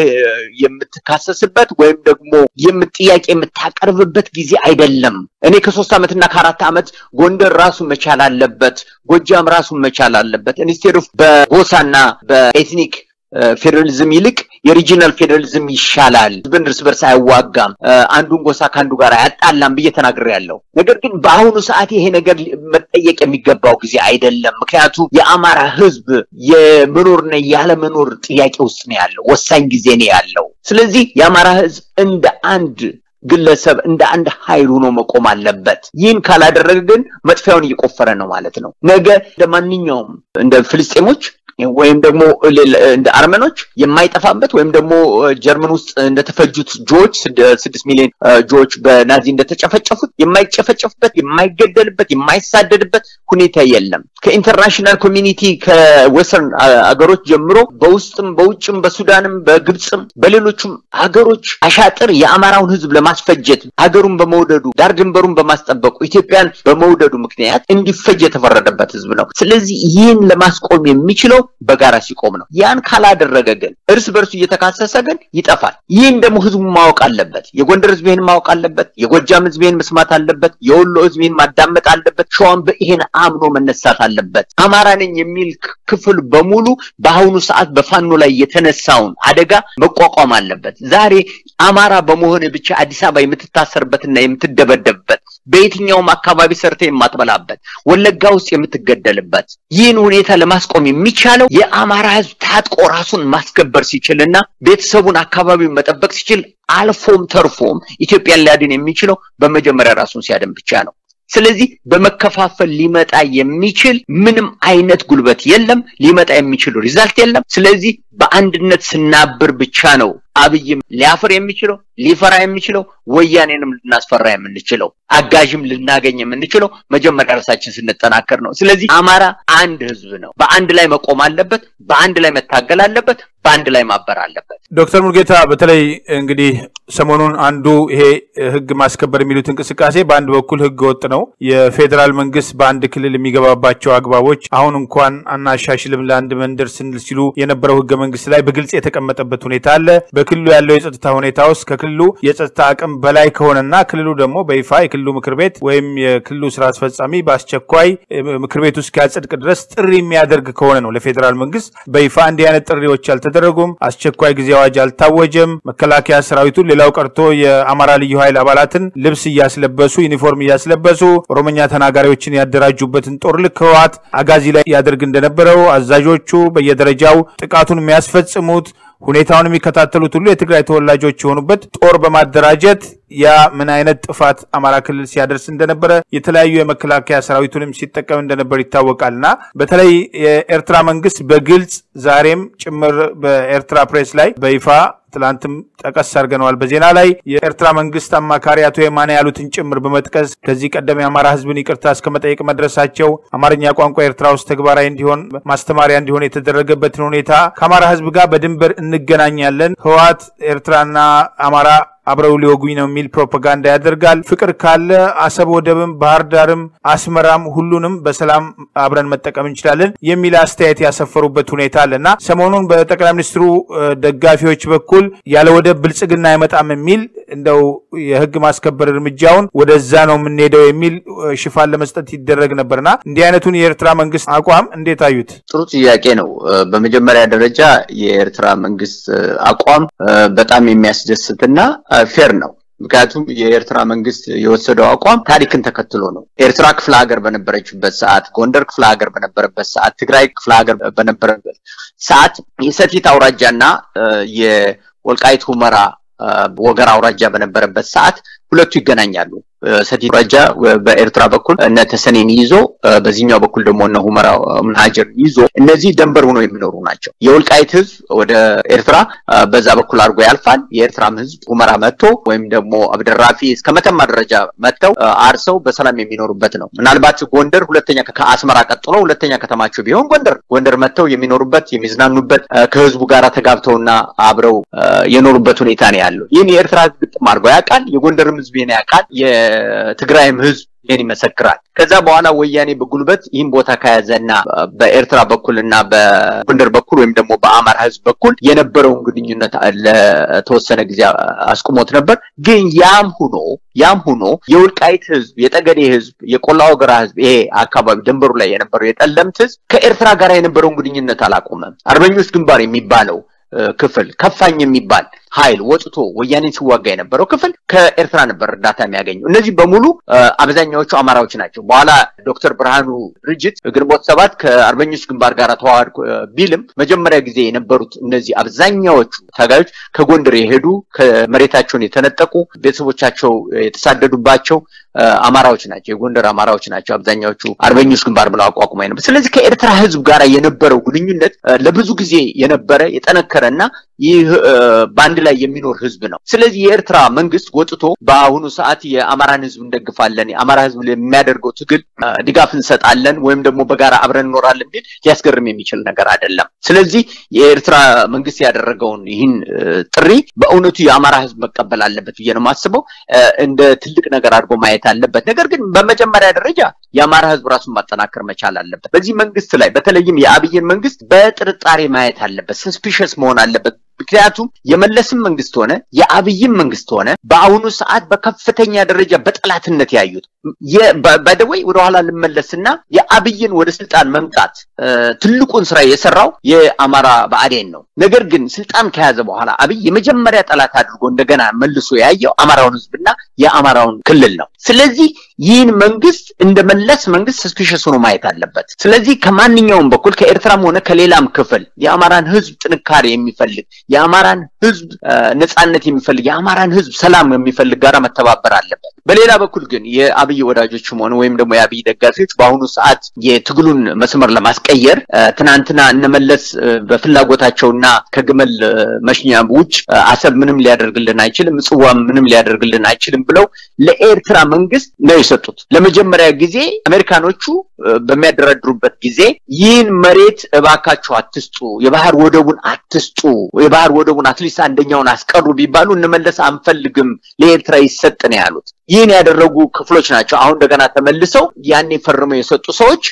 የምትካሰስበት ወይም ደግሞ የምትያቄ የምታቀርብበት ጊዜ አይደለም። እኔ ከ3 ዓመት እና ከ4 ዓመት ጎንደር ራሱ መቻል አለበት ጎጃም ራሱ መቻል አለበት ኢንስቴድ ኦፍ በጎሳና በኤትኒክ ፌደራሊዝም ይልቅ የሪጂናል ፌደራሊዝም ይሻላል ብንርስ በርስ አይዋጋም አንዱን ጎሳ ካንዱ ጋር ያጣላም በየተናገረ ያለው ነገር ግን በአሁኑ ሰዓት ይሄ ነገር መጠየቅ የሚገባው ጊዜ አይደለም። ምክንያቱም የአማራ ህዝብ የመኖርና ያለመኖር ጥያቄ ውስጥ ነው ያለው ወሳኝ ጊዜ ነው ያለው። ስለዚህ የአማራ ህዝብ እንደ አንድ ግለሰብ እንደ አንድ ኃይል ሆኖ መቆም አለበት። ይህን ካላደረገ ግን መጥፋውን እየቆፈረ ነው ማለት ነው። ነገ ለማንኛውም እንደ ፍልስጤሞች ወይም ደግሞ እንደ አርመኖች የማይጠፋበት ወይም ደግሞ ጀርመን ውስጥ እንደተፈጁት ጆች 6 ሚሊዮን ጆች በናዚ እንደተጨፈጨፉት የማይጨፈጨፍበት የማይገደልበት የማይሳደድበት ሁኔታ የለም። ከኢንተርናሽናል ኮሚኒቲ ከወስተርን አገሮች ጀምሮ በውስጥም በውጭም በሱዳንም በግብጽም በሌሎችም አገሮች አሻጥር የአማራውን ህዝብ ለማስፈጀት አገሩን በመውደዱ ዳር ድንበሩን በማስጠበቁ ኢትዮጵያን በመውደዱ ምክንያት እንዲፈጅ የተፈረደበት ህዝብ ነው። ስለዚህ ይህን ለማስቆም የሚችለው በጋራሲ ቆም ነው ያን ካላደረገገል እርስ በርሱ እየተካሰሰገን ይጣፋል ይሄን ደግሞ ህዝቡ ማወቅ አለበት የጎንደር ህዝብን ማወቅ አለበት የጎጃም ህዝብን መስማት አለበት የወሎ ህዝብን ማዳመጥ አለበት ሾን በእሄን አምኖ መነሳት አለበት አማራነኝ የሚል ክፍል በሙሉ በአሁኑ ሰዓት በፋኖ ላይ የተነሳውን አደጋ መቋቋም አለበት ዛሬ አማራ በመሆን ብቻ አዲስ አበባ የምትታሰርበትና የምትደበደብበት በእትኛውም አካባቢ ሰርተ የማትበላበት ወለጋ ውስጥ የምትገደልበት ይሄን ሁኔታ ለማስቆም የሚቻለው የአማራ ህዝብ ታጥቆ ራሱን ማስከበር ሲችልና ቤተሰቡን አካባቢውን መጠበቅ ሲችል አልፎም ተርፎም ኢትዮጵያን ሊያድን የሚችለው በመጀመሪያ ራሱን ሲያድን ብቻ ነው ስለዚህ በመከፋፈል ሊመጣ የሚችል ምንም አይነት ጉልበት የለም ሊመጣ የሚችል ሪዛልት የለም ስለዚህ በአንድነት ስናብር ብቻ ነው አብይም ሊያፈር የሚችለው ሊፈራ የሚችለው ወያኔንም ልናስፈራ የምንችለው አጋዥም ልናገኝ የምንችለው መጀመሪያ ራሳችን ስንጠናከር ነው ስለዚህ አማራ አንድ ህዝብ ነው በአንድ ላይ መቆም አለበት በአንድ ላይ መታገል አለበት በአንድ ላይ ማበር አለበት ዶክተር ሙርጌታ በተለይ እንግዲህ ሰሞኑን አንዱ ይሄ ህግ ማስከበር የሚሉት እንቅስቃሴ በአንድ በኩል ህግ ወጥ ነው የፌደራል መንግስት በአንድ ክልል የሚገባባቸው አግባቦች አሁን እንኳን አናሻሽልም ለአንድ መንደር ስንል ሲሉ የነበረው ህግ መንግስት ላይ በግልጽ የተቀመጠበት ሁኔታ አለ ክልሉ ያለው የጸጥታ ሁኔታውስ ከክልሉ የጸጥታ አቅም በላይ ከሆነና ክልሉ ደግሞ በይፋ የክልሉ ምክር ቤት ወይም የክልሉ ስራ አስፈጻሚ ባስቸኳይ ምክር ቤት ውስጥ ያጸድቅ ድረስ ጥሪ የሚያደርግ ከሆነ ነው ለፌደራል መንግስት በይፋ አንድ ያለ ጥሪዎች አልተደረጉም አስቸኳይ ጊዜ አዋጅ አልታወጀም መከላከያ ሰራዊቱ ሌላው ቀርቶ የአማራ ልዩ ኃይል አባላትን ልብስ ያስለበሱ ዩኒፎርም ያስለበሱ ኦሮምኛ ተናጋሪዎችን ያደራጁበትን ጦር ልከዋት አጋዚ ላይ ያደርግ እንደነበረው አዛዦቹ በየደረጃው ጥቃቱን የሚያስፈጽሙት ሁኔታውን የሚከታተሉት ሁሉ የትግራይ ተወላጆች ሆኑበት ጦር በማደራጀት ያ ምን አይነት ጥፋት አማራ ክልል ሲያደርስ እንደነበረ የተለያየ የመከላከያ ሰራዊቱንም ሲጠቀም እንደነበር ይታወቃልና በተለይ ኤርትራ መንግስት በግልጽ ዛሬም ጭምር በኤርትራ ፕሬስ ላይ በይፋ ትላንትም ተቀስ አርገናል በዜና ላይ የኤርትራ መንግስት አማካሪ አቶ የማነ ያሉትን ጭምር በመጥቀስ ከዚህ ቀደም ያማራ ህዝብን ይቅርታ አስከመጠየቅ መድረሳቸው አማርኛ ቋንቋ ኤርትራ ውስጥ ተግባራዊ እንዲሆን ማስተማሪያ እንዲሆን የተደረገበትን ሁኔታ ከአማራ ህዝብ ጋር በድንበር እንገናኛለን ህዋት ኤርትራና አማራ አብረው ሊወጉኝ ነው ሚል ፕሮፓጋንዳ ያደርጋል ፍቅር ካለ አሰብ ወደብም ባህር ዳርም አስመራም ሁሉንም በሰላም አብረን መጠቀም እንችላለን የሚል አስተያየት ያሰፈሩበት ሁኔታ አለና ሰሞኑን በጠቅላይ ሚኒስትሩ ደጋፊዎች በኩል ያለ ወደብ ብልጽግና አይመጣም ሚል እንደው የህግ ማስከበር እርምጃውን ወደዛ ነው ምንሄደው የሚል ሽፋን ለመስጠት ይደረግ ነበርና እንዲህ አይነቱን የኤርትራ መንግስት አቋም እንዴት አዩት ጥሩ ጥያቄ ነው በመጀመሪያ ደረጃ የኤርትራ መንግስት አቋም በጣም የሚያስደስትና ፌር ነው ምክንያቱም የኤርትራ መንግስት የወሰደው አቋም ታሪክን ተከትሎ ነው ኤርትራ ክፍለ ሀገር በነበረችበት ሰዓት ጎንደር ክፍለ ሀገር በነበረበት ሰዓት ትግራይ ክፍለ ሀገር በነበረበት ሰዓት የሰቲት አውራጃና የወልቃይት ሁመራ ወገራ አውራጃ በነበረበት ሰዓት ሁለቱ ይገናኛሉ ሰቲት አውራጃ በኤርትራ በኩል እና ተሰኔን ይዞ በዚህኛው በኩል ደግሞ እና ሁመራ ምንሃጀር ይዞ እነዚህ ደንበር ሆነው የሚኖሩ ናቸው የወልቃይት ህዝብ ወደ ኤርትራ በዛ በኩል አርጎ ያልፋል የኤርትራ ህዝብ ሁመራ መጥቶ ወይም ደግሞ አብደራፊ እስከመተማ ደረጃ መጥተው አርሰው በሰላም የሚኖሩበት ነው ምናልባት ጎንደር ሁለተኛ ከአስመራ ቀጥሎ ሁለተኛ ከተማቸው ቢሆን ጎንደር መጥተው የሚኖሩበት የሚዝናኑበት ከህዝቡ ጋራ ተጋብተውና አብረው የኖሩበት ሁኔታ ነው ያለው ይሄን የኤርትራ ህዝብ ማርጎ ያቃል የጎንደር ህዝብ ያቃል የትግራይም ህዝብ የኔ መሰክራል ከዛ በኋላ ወያኔ በጉልበት ይህን ቦታ ካያዘና በኤርትራ በኩልና በጎንደር በኩል ወይም ደግሞ በአማራ ህዝብ በኩል የነበረው ግንኙነት ለተወሰነ ጊዜ አስቆሞት ነበር ግን ያም ሆኖ የወልቃይት ህዝብ የጠገዴ ህዝብ የቆላው ገራ ህዝብ ይሄ አካባቢ ደንበሩ ላይ የነበረው የጠለምት ህዝብ ከኤርትራ ጋር የነበረው ግንኙነት አላቆመም አርበኞች ግንባር የሚባለው ክፍል ከፋኝ የሚባል ኃይል ወጥቶ ወያኔን ሲዋጋ የነበረው ክፍል ከኤርትራ ነበር ዳታ የሚያገኙ እነዚህ በሙሉ አብዛኛዎቹ አማራዎች ናቸው በኋላ ዶክተር ብርሃኑ ርጅት ግንቦት 7 ከአርበኞች ግንባር ጋር ተዋህዶ ቢልም መጀመሪያ ጊዜ የነበሩት እነዚህ አብዛኛዎቹ ታጋዮች ከጎንደር የሄዱ ከመሬታቸውን የተነጠቁ ቤተሰቦቻቸው የተሳደዱባቸው አማራዎች ናቸው የጎንደር አማራዎች ናቸው አብዛኛዎቹ አርበኞች ግንባር ብለው አቋቁመው ነበር ስለዚህ ከኤርትራ ህዝብ ጋር የነበረው ግንኙነት ለብዙ ጊዜ የነበረ የተነከረና ይህ ባንድ ላይ የሚኖር ህዝብ ነው ስለዚህ የኤርትራ መንግስት ወጥቶ በአሁኑ ሰዓት የአማራን ህዝብ እንደግፋለን አማራ ህዝብ ለሚያደርገው ትግል ድጋፍ እንሰጣለን ወይም ደግሞ በጋራ አብረን ኖራለን ቢል ያስገርም የሚችል ነገር አይደለም ስለዚህ የኤርትራ መንግስት ያደረገውን ይህን ጥሪ በእውነቱ የአማራ ህዝብ መቀበል አለበት ብየነው ማስበው እንደ ትልቅ ነገር አድርጎ ማየት አለበት ነገር ግን በመጀመሪያ ደረጃ የአማራ ህዝብ ራሱን ማጠናከር መቻል አለበት በዚህ መንግስት ላይ በተለይም የአብይን መንግስት በጥርጣሬ ማየት አለበት ሰስፒሺየስ መሆን አለበት ምክንያቱም የመለስም መንግስት ሆነ የአብይም መንግስት ሆነ በአሁኑ ሰዓት በከፍተኛ ደረጃ በጥላትነት ያዩት by the way ወደ ኋላ ለመለስና የአብይን ወደ ስልጣን መምጣት ትልቁን ስራ የሰራው የአማራ ባአዴን ነው ነገር ግን ስልጣን ከያዘ በኋላ አብይ የመጀመሪያ ጥላት አድርጎ እንደገና መልሶ ያየው አማራውን ህዝብና የአማራውን ክልል ነው ስለዚህ ይህን መንግስት እንደመለስ መንግስት suspicious ሆኖ ማየት አለበት ስለዚህ ከማንኛውም በኩል ከኤርትራም ሆነ ከሌላም ክፍል የአማራን ህዝብ ጥንካሬ የሚፈልግ የአማራን ህዝብ ነፃነት የሚፈልግ የአማራን ህዝብ ሰላም የሚፈልግ ጋራ መተባበር አለበት በሌላ በኩል ግን የአብይ ወዳጆች ሆነ ወይም ደግሞ የአብይ ደጋፊዎች በአሁኑ ሰዓት የትግሉን መስመር ለማስቀየር ትናንትና እነመለስ በፍላጎታቸውና ከግመል መሽኛ ውጭ አሰብ ምንም ሊያደርግልን አይችልም ጽዋም ምንም ሊያደርግልን አይችልም ብለው ለኤርትራ መንግስት ነው የሰጡት ለመጀመሪያ ጊዜ አሜሪካኖቹ በሚያደረድሩበት ጊዜ ይህን መሬት እባካችሁ አትስጡ የባህር ወደቡን አትስጡ የባህር ወደቡን አትሊስት አንደኛውን አስቀሩ ቢባሉ እነመለስ አንፈልግም ለኤርትራ ይሰጥን ያሉት ይሄን ያደረጉ ክፍሎች ናቸው አሁን እንደገና ተመልሰው ያኔ ፈርመው የሰጡ ሰዎች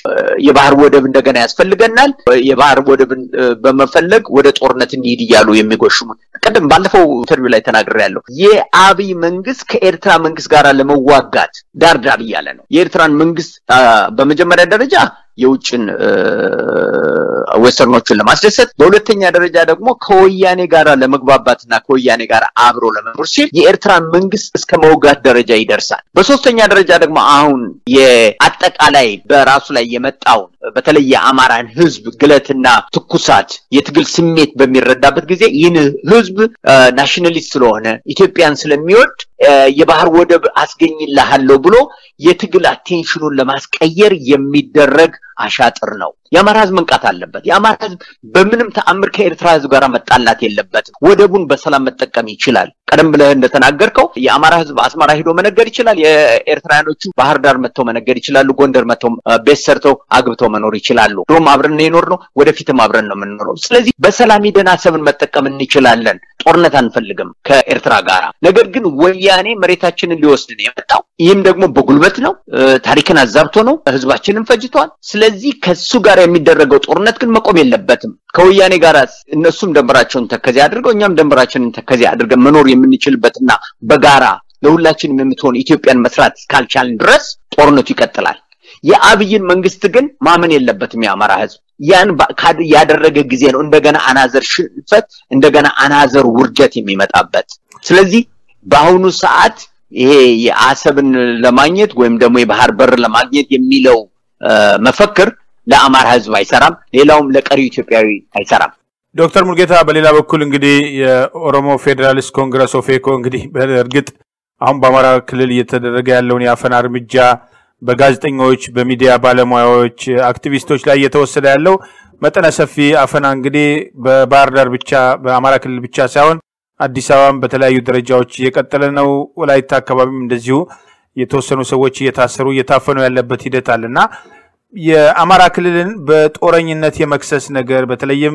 የባህር ወደብ እንደገና ያስፈልገናል የባህር ወደብን በመፈለግ ወደ ጦርነት እንዲሄድ ይያሉ የሚጎሽሙት ቀደም ባለፈው ኢንተርቪው ላይ ተናግሬያለሁ የአብይ መንግስት ከኤርትራ መንግስት ጋራ ለመዋጋት ዳርዳር ይያለ ነው የኤርትራን መንግስት በመጀመሪያ ደረጃ የውጭን ወስተርኖችን ለማስደሰት በሁለተኛ ደረጃ ደግሞ ከወያኔ ጋራ ለመግባባትና ከወያኔ ጋራ አብሮ ለመኖር ሲል የኤርትራ መንግስት እስከመውጋት ደረጃ ይደርሳል በሶስተኛ ደረጃ ደግሞ አሁን የአጠቃላይ በራሱ ላይ የመጣው በተለየ አማራን ህዝብ ግለትና ትኩሳት የትግል ስሜት በሚረዳበት ጊዜ ይህን ህዝብ ናሽናሊስት ስለሆነ ኢትዮጵያን ስለሚወድ የባህር ወደብ አስገኝልሃለሁ ብሎ የትግል አቴንሽኑን ለማስቀየር የሚደረግ አሻጥር ነው የአማራ ህዝብ መንቃት አለበት የአማራ ህዝብ በምንም ተአምር ከኤርትራ ህዝብ ጋር መጣላት የለበትም ወደቡን በሰላም መጠቀም ይችላል ቀደም ብለህ እንደተናገርከው የአማራ ህዝብ አስመራ ሄዶ መነገር ይችላል የኤርትራኖቹ ባህር ዳር መጥተው መነገር ይችላሉ ጎንደር መጥተው ቤት ሰርተው አግብተው መኖር ይችላሉ ድሮም አብረን የኖርነው ወደፊትም አብረን ነው የምንኖረው ስለዚህ በሰላም ሄደን አሰብን መጠቀም እንችላለን ጦርነት አንፈልግም ከኤርትራ ጋር ነገር ግን ወያኔ መሬታችንን ሊወስድ ነው የመጣው ይሄም ደግሞ በጉልበት ነው ታሪክን አዛብቶ ነው ህዝባችንን ፈጅቷል ስለዚህ ከሱ ጋር የሚደረገው ጦርነት ግን መቆም የለበትም ከወያኔ ጋር እነሱም ደምራቸውን ተከዚ አድርገው እኛም ደምራችንን ተከዚ አድርገን መኖር የምንችልበትና በጋራ ለሁላችንም የምትሆን ኢትዮጵያን መስራት ካልቻልን ድረስ ጦርነቱ ይቀጥላል የአብይን መንግስት ግን ማመን የለበትም የአማራ ህዝብ ያን ያደረገ ጊዜ ነው እንደገና አናዘር ሽንፈት እንደገና አናዘር ውርጀት የሚመጣበት ስለዚህ በአሁኑ ሰዓት ይሄ የአሰብን ለማግኘት ወይም ደግሞ የባህር በር ለማግኘት የሚለው መፈክር ለአማራ ህዝብ አይሰራም ሌላውም ለቀሪው ኢትዮጵያዊ አይሰራም ዶክተር ሙርጌታ በሌላ በኩል እንግዲህ የኦሮሞ ፌደራሊስት ኮንግረስ ኦፌኮ እንግዲህ በእርግጥ አሁን በአማራ ክልል እየተደረገ ያለውን የአፈና እርምጃ በጋዜጠኞች በሚዲያ ባለሙያዎች አክቲቪስቶች ላይ እየተወሰደ ያለው መጠነ ሰፊ አፈና እንግዲህ በባህር ዳር ብቻ በአማራ ክልል ብቻ ሳይሆን አዲስ አበባም በተለያዩ ደረጃዎች እየቀጠለ ነው ወላይታ አካባቢም እንደዚሁ የተወሰኑ ሰዎች እየታሰሩ እየታፈኑ ያለበት ሂደት አለና የአማራ ክልልን በጦረኝነት የመክሰስ ነገር በተለይም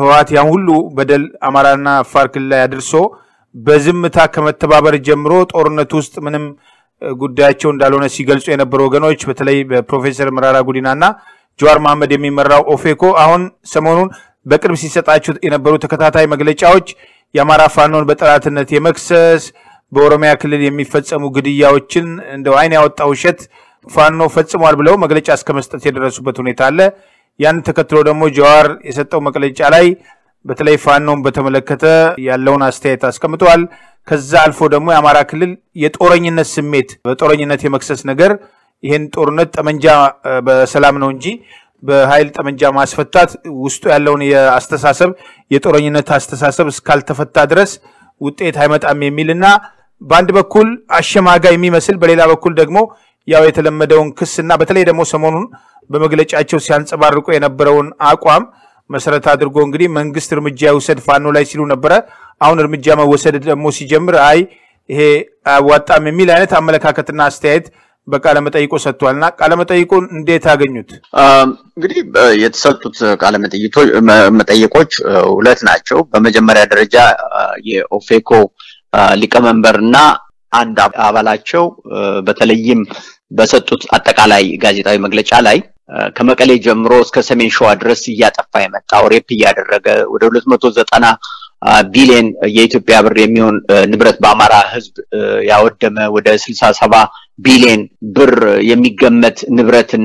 ህዋት ያን ሁሉ በደል አማራና አፋር ክልል ላይ አድርሶ በዝምታ ከመተባበር ጀምሮ ጦርነት ውስጥ ምንም ጉዳያቸው እንዳልሆነ ሲገልጹ የነበሩ ወገኖች በተለይ በፕሮፌሰር መራራ ጉዲናና ጆዋር መሐመድ የሚመራው ኦፌኮ አሁን ሰሞኑን በቅርብ ሲሰጣቸው የነበሩ ተከታታይ መግለጫዎች የአማራ ፋኖን በጥራትነት የመክሰስ በኦሮሚያ ክልል የሚፈጸሙ ግድያዎችን እንደው አይን ያወጣው ሸት ፋኖ ፈጽሟል ብለው መግለጫ አስከመስጠት የደረሱበት ሁኔታ አለ ያን ተከትሎ ደግሞ ጆዋር የሰጠው መግለጫ ላይ በተለይ ፋኖን በተመለከተ ያለውን አስተያየት አስቀምጧል ከዛ አልፎ ደግሞ የአማራ ክልል የጦረኝነት ስሜት በጦረኝነት የመክሰስ ነገር ይሄን ጦርነት ጠመንጃ በሰላም ነው እንጂ በኃይል ጠመንጃ ማስፈታት ውስጡ ያለውን የአስተሳሰብ የጦረኝነት አስተሳሰብ ስካልተፈታ ድረስ ውጤት አይመጣም የሚልና ባንድ በኩል አሸማጋ የሚመስል በሌላ በኩል ደግሞ ያው የተለመደውን ክስና በተለይ ደግሞ ሰሞኑን በመግለጫቸው ሲያንጸባርቁ የነበረውን አቋም መሰረት አድርጎ እንግዲህ መንግስት እርምጃ ይውሰድ ፋኖ ላይ ሲሉ ነበር አሁን እርምጃ መወሰድ ደግሞ ሲጀምር አይ ይሄ አዋጣም የሚል አይነት አመለካከትና አስተያየት بكلمة أيكو ستوالنا كلمة أيكو نديتها جنود. قريب يتسلط كلمة أيكو متأيكوش ولات ناتشو بمجمرة درجة يوفيكو لكمان برنا عند أولاتشو بتليم بسطت أتكالي غازيتاي مغلتشالي كما كلي جمروس كسمين شو أدرسيات أفهمت أوريبيا درجة ودولة متوزت أنا بيلين የኢትዮጵያ ብር የሚሆን ንብረት በአማራ ህዝብ ያወደመ ወደ 67 ቢሊዮን ብር የሚገመት ንብረትን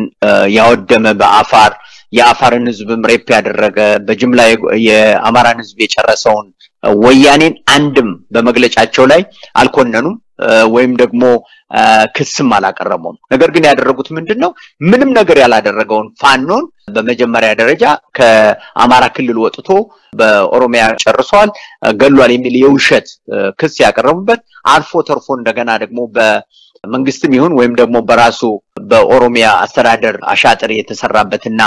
ያወደመ በአፋር የአፋርን ህዝብ ምሬፕ ያደረገ በጅምላ የአማራን ህዝብ የጨረሰውን ወያኔን አንድም በመግለጫቸው ላይ አልኮነኑም ወይም ደግሞ ክስም አላቀረቡም ነገር ግን ያደረጉት ምንድነው ምንም ነገር ያላደረገውን ፋኖን በመጀመሪያ ደረጃ ከአማራ ክልል ወጥቶ በኦሮሚያ ጨርሷል ገሏል የሚል የውሸት ክስ ያቀረቡበት አልፎ ተርፎ እንደገና ደግሞ በመንግስትም ይሁን ወይም ደግሞ በራሱ በኦሮሚያ አስተዳደር አሻጥር የተሰራበትና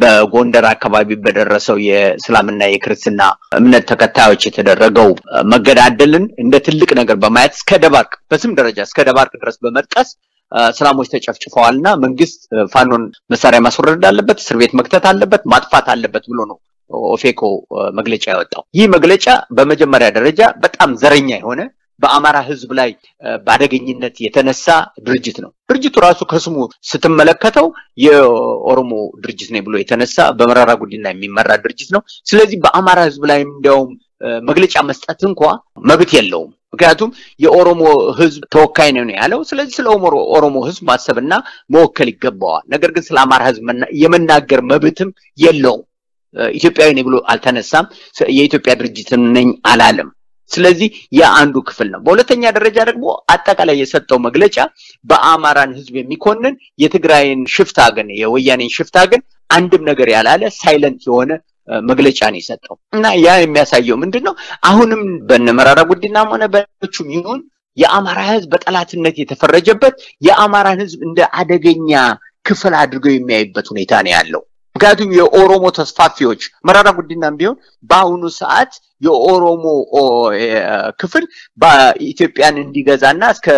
በጎንደር አካባቢ በደረሰው የእስልምና የክርስትና እምነት ተከታዮች የተደረገው መገዳደልን እንደ ትልቅ ነገር በማየት ከደባርክ በስም ደረጃ ከደባርክ ድረስ በመጥቀስ እስላሞች ተጨፍጭፈዋልና መንግስት ፋኖን መሳሪያ ማስወረድ አለበት ስርቤት መክተት አለበት ማጥፋት አለበት ብሎ ነው ኦፌኮ መግለጫ ያወጣው ይህ መግለጫ በመጀመሪያ ደረጃ በጣም ዘረኛ የሆነ በአማራ ህዝብ ላይ ባደገኝነት የተነሳ ድርጅት ነው ድርጅቱ ራሱ ከስሙ ስትመለከተው የኦሮሞ ድርጅት ነው ብሎ የተነሳ በመራራ ጉዲና የሚመራ ድርጅት ነው ስለዚህ በአማራ ህዝብ ላይ እንደው መግለጫ መስጠት እንኳን መብት የለውም ምክንያቱም የኦሮሞ ህዝብ ተወካይ ነው ያለው ስለዚህ ስለ ኦሮሞ ህዝብ ማሰብና መወከል ይገባዋል ነገር ግን ስለ አማራ ህዝብ የመናገር መብትም የለውም ኢትዮጵያዊ ነው ብሎ አልተነሳም የኢትዮጵያ ድርጅት ነኝ አላለም ስለዚህ ያ አንዱ ክፍል ነው በሁለተኛ ደረጃ ደግሞ አጣቃላይ የሰጠው መግለጫ በአማራን ህዝብ የሚኮንን የትግራይን ሽፍታ ግን የወያኔን ሽፍታ ግን አንድም ነገር ያላለ ሳይለንት የሆነ መግለጫ ነው የሰጠው እና ያ የሚያሳየው ምንድነው አሁንም በነመራራ ጉዲና ሆነ በእቹም ይሁን የአማራ ህዝብ በጠላትነት የተፈረጀበት የአማራን ህዝብ እንደ አደገኛ ክፍል አድርገው የሚያይበት ሁኔታ ነው ያለው ጋቱም የኦሮሞ ተስፋፊዎች መራራ ጉዲናም ቢሆን ባውኑ ሰዓት የኦሮሞ ክፍል በኢትዮጵያን እንዲገዛና እስከ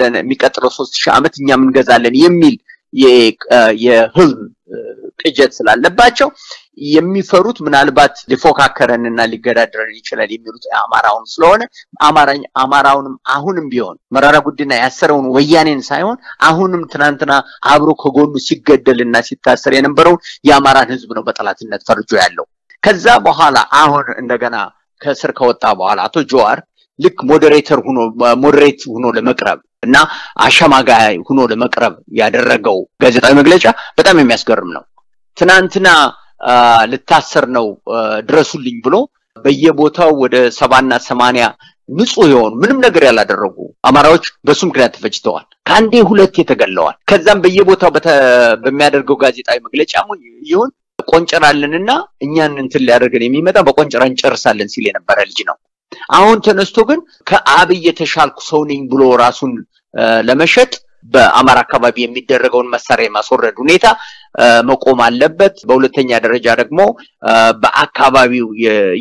ለሚቀጥለው 3000 ዓመት እኛ ምን ገዛለን የሚል የህልም ቅጀት ስላለባቸው የሚፈሩት ምናልባት ሊፎካከረንና ሊገዳደረን ይችላል የሚሉት አማራውን ስለሆነ አማራውንም አሁንም ቢሆን መራራ ጉዲና ያሰረውን ወያኔን ሳይሆን አሁንም ትናንትና አብሮ ከጎኑ ሲገደልና ሲታሰር የነበረው ያማራን ህዝብ ነው በጠላትነት ፈርጆ ያለው ከዛ በኋላ አሁን እንደገና ከስር ከወጣ በኋላ አቶ ጆዋር ልክ ሞዴሬተር ሆኖ ለመቅረብ እና አሻማጋይ ሆኖ ለመቅረብ ያደረገው ጋዜጣዊ መግለጫ በጣም የሚያስገርም ነው ትናንትና ለታሰር ነው ድረሱልኝ ብሎ በየቦታው ወደ 70 እና 80 ንጹህ የሆኑ ምንም ነገር ያላደረጉ አማራዎች በሱም ክራ ተፈጭተዋል ካንዴ ሁለት የተገለዋል ከዛም በየቦታው በሚያደርገው ጋዜጣዊ መግለጫም ይሁን ቆንጨራለንና እኛን እንትን ሊያደርገን የሚመጣ በቆንጨራን ጨርሳለን ሲል የነበረ ልጅ ነው አሁን ተነስቶ ግን ከአብይ የተሻልኩ ሰው ነኝ ብሎ ራሱን ለመሸጥ በአማራ አካባቢ የሚደረገውን መሳሪያ ማስወረድ ሁኔታ መቆም አለበት በሁለተኛ ደረጃ ደግሞ በአካባቢው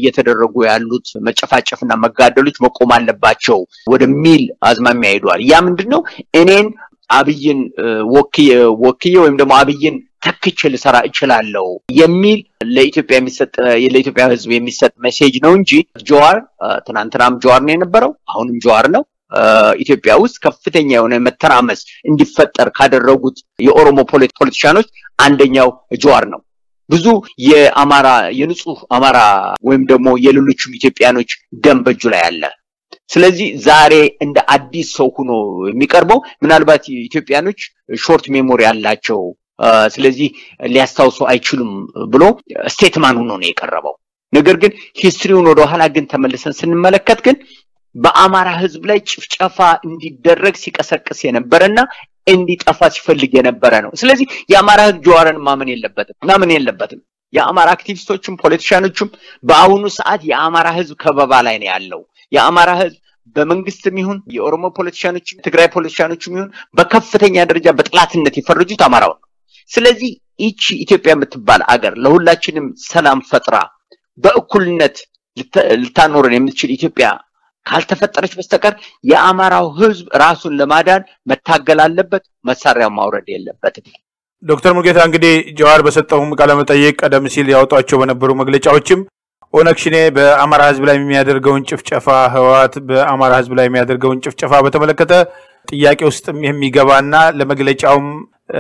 የተደረጉ ያሉት መጨፋጨፍና መጋደሎች መቆም አለባቸው ወደሚል አዝማሚያ ሄዷል ያ ምንድነው እኔን አብይን ወክዬ ወይም ደግሞ አብይን ተክክል ሰራ ይችላልው የሚል ለኢትዮጵያ የሚሰጥ ለኢትዮጵያ ህዝብ የሚሰጥ ሜሴጅ ነው እንጂ ጆዋር ትናንትናም ጆዋር ነው የነበረው አሁንም ጆዋር ነው ኢትዮጵያ ውስጥ ከፍተኛ የሆነ መተራመስ እንዲፈጠር ካደረጉት የኦሮሞ ፖለቲካኖች አንደኛው ጆዋር ነው ብዙ የአማራ የንጹህ አማራ ወይም ደግሞ የሌሎችም ኢትዮጵያኖች ደም በጁ ላይ አለ ስለዚህ ዛሬ እንደ አዲስ ሰው ሆኖ የሚቀርበው ምናልባት ኢትዮጵያኖች ሾርት ሜሞሪ ያላቸው ስለዚህ ሊያስታውሱ አይችሉም ብሎ ስቴትመንት ሆኖ ነው የቀረበው ነገር ግን ሂስትሪውን ወደ ኋላ ግን ተመልሰን ስንመለከት ግን በአማራ ህዝብ ላይ ጭፍጨፋ እንዲደረግ ሲቀሰቅስ የነበረና እንዲጠፋ ሲፈልግ የነበረ ነው ስለዚህ የአማራ ህዝብ ጆዋርን ማመን የለበትም የአማራ አክቲቪስቶችም ፖለቲካኖችም በአሁኑ ሰዓት የአማራ ህዝብ ከበባ ላይ ነው ያለው የአማራ ህዝብ በመንግስትም ይሁን የኦሮሞ ፖለቲካኖችም ትግራይ ፖለቲካኖችም ይሁን በከፍተኛ ደረጃ በጥላትነት ይፈርጁት አማራው ስለዚህ እቺ ኢትዮጵያ የምትባል አገር ለሁላችንም ሰላም ፈጥራ በእኩልነት ልታኖርን የምትችል ኢትዮጵያ ካልተፈጠረች በስተቀር የአማራው ህዝብ ራሱን ለማዳን መታገል አለበት መሳሪያ ማውረድ የለበት ዶክተር ሙጌታ እንግዲህ ጆዋር በሰጠው ቃለ መጠይቅ ቀደም ሲል ያወጣቸው በነበሩ መግለጫዎችም ኦነክሽኔ በአማራ ህዝብ ላይ የሚያደርገውን ጭፍጨፋ ህዋት በአማራ ህዝብ ላይ የሚያደርገውን ጭፍጨፋ በተመለከተ ጥያቄ ውስጥም የሚገባና ለመግለጫውም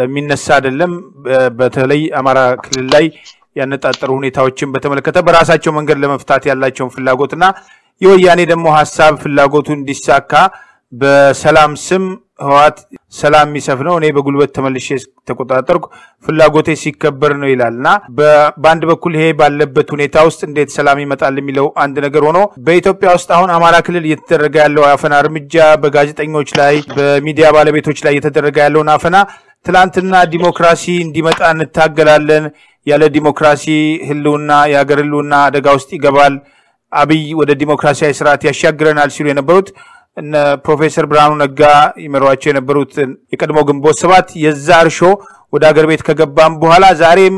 የሚነሳ አይደለም በተለይ አማራ ክልል ላይ ያነጣጠሩ ሁኔታዎችን በተመለከተ በራሳቸው መንገድ ለመፍታት ያላቸው ፍላጎትና የወያኔ ደሞ ሐሳብ ፍላጎቱ እንዲሳካ በሰላም ስም ህዋት ሰላም ይሰፍነው እኔ በጉልበት ተመልሼ ተቆጣጣርኩ ፍላጎቴ ሲከበር ነው ይላልና በአንድ በኩል ይሄ ባለበት ሁኔታ ውስጥ እንዴት ሰላም ይመጣል የሚለው አንድ ነገር ሆኖ በኢትዮጵያ ውስጥ አሁን አማራ ክልል እየተደረገ ያለው አፈና እርምጃ በጋዜጠኞች ላይ በሚዲያ ባለቤቶች ላይ እየተደረገ ያለው አፈና ትላንትና ዲሞክራሲ እንዲመጣ እንታገላለን ያለ ዲሞክራሲ ህልውና ያገርሉና አደጋ ውስጥ ይገባል አብይ ወደ ዲሞክራሲያዊ ስርዓት ያሻግረናል ሲሉ የነበሩት እና ፕሮፌሰር ብራኑ ነጋ ይመረዋቸው የነበሩት የቀድሞ ግንቦት 7 የዛርሾ ወደ ሀገር ቤት ከገባም በኋላ ዛሬም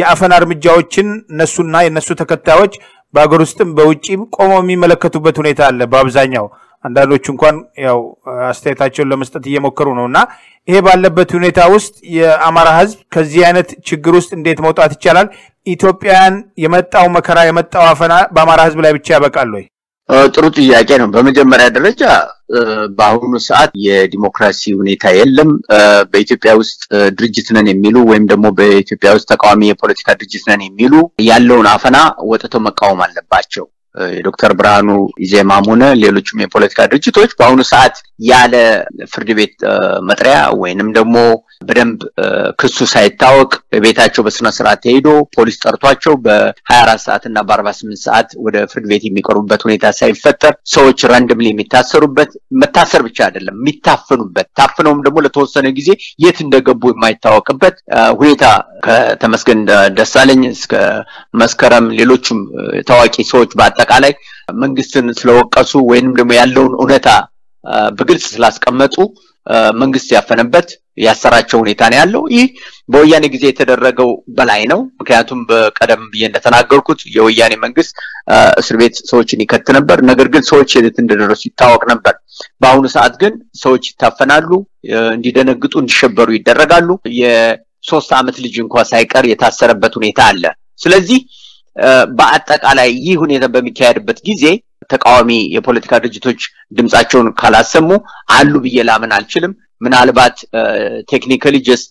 የአፈና እርምጃዎችን እነሱና የነሱ ተከታዮች በአገር ውስጥም በውጪም ቆመው የሚመለከቱበት ሁኔታ አለ በአብዛኛው አንዳንዶች እንኳን ያው አስተያየታቸውን ለመስጠት እየሞከሩ ነውና ይሄ ባለበት ሁኔታ ውስጥ የአማራ ህዝብ ከዚህ አይነት ችግር ውስጥ እንዴት መውጣት ይቻላል ኢትዮጵያን የመጣው መከራ የመጣው አፈና በአማራ ህዝብ ላይ ብቻ ያበቃል ወይ ጥሩ ጥያቄ ነው በመጀመሪያ ደረጃ ባሁን ሰዓት የዲሞክራሲ ሁኔታ የለም በኢትዮጵያ ውስጥ ድርጅት ነን የሚሉ ወይም ደግሞ በኢትዮጵያ ውስጥ ተቃዋሚ የፖለቲካ ድርጅት ነን የሚሉ ያለውን አፈና ወጥቶ መቃወም አለባቸው ዶክተር ብራኑ ኢዜማሙነ ሌሎችም የፖለቲካ ድርጅቶች ባሁን ሰዓት ያለ ፍርድ ቤት መጥሪያ ወይንም ደግሞ በደንብ ክሱ ሳይታወቅ በቤታቸው በስነ ስርዓት ሄዶ ፖሊስ ጠርቷቸው በ24 ሰዓትና በ48 ሰዓት ወደ ፍርድ ቤት የሚቀርቡበት ሁኔታ ሳይፈጠር ሰዎች ራንደምሊ የሚታሰሩበት መታሰር ብቻ አይደለም የሚታፈኑበት ታፍነውም ደግሞ ለተወሰነ ጊዜ የት እንደገቡ የማይታወቅበት ሁኔታ ከተመስገን ደሳለኝ እስከ መስከረም ሌሎችም ታዋቂ ሰዎች በአጠቃላይ መንግስትን ስለወቀሱ ወይንም ደግሞ ያለውን ኡነታ በግልጽ ስላስቀመጡ መንግስት ያፈነበት ያሰራቸው ሁኔታ ነው ያለው ይህ በወያኔ ጊዜ የተደረገው በላይ ነው ምክንያቱም በቀደም እንደተናገርኩት የወያኔ መንግስት እስር ቤት ሰዎችን ይከት ነበር ነገር ግን ሰዎች የት እንደደረሱ ይታወቅ ነበር በአሁኑ ሰዓት ግን ሰዎች ይታፈናሉ እንዲደነግጡ እንዲሸበሩ ይደረጋሉ የ3 አመት ልጅ እንኳን ሳይቀር የታሰረበት ሁኔታ አለ ስለዚህ በአጠቃላይ ይህ ሁኔታ በሚካሄድበት ጊዜ ተቃዋሚ የፖለቲካ ድርጅቶች ድምጻቸውን ካላሰሙ አሉ በየላምን አልችልም ምናልባት ቴክኒካሊ ጀስት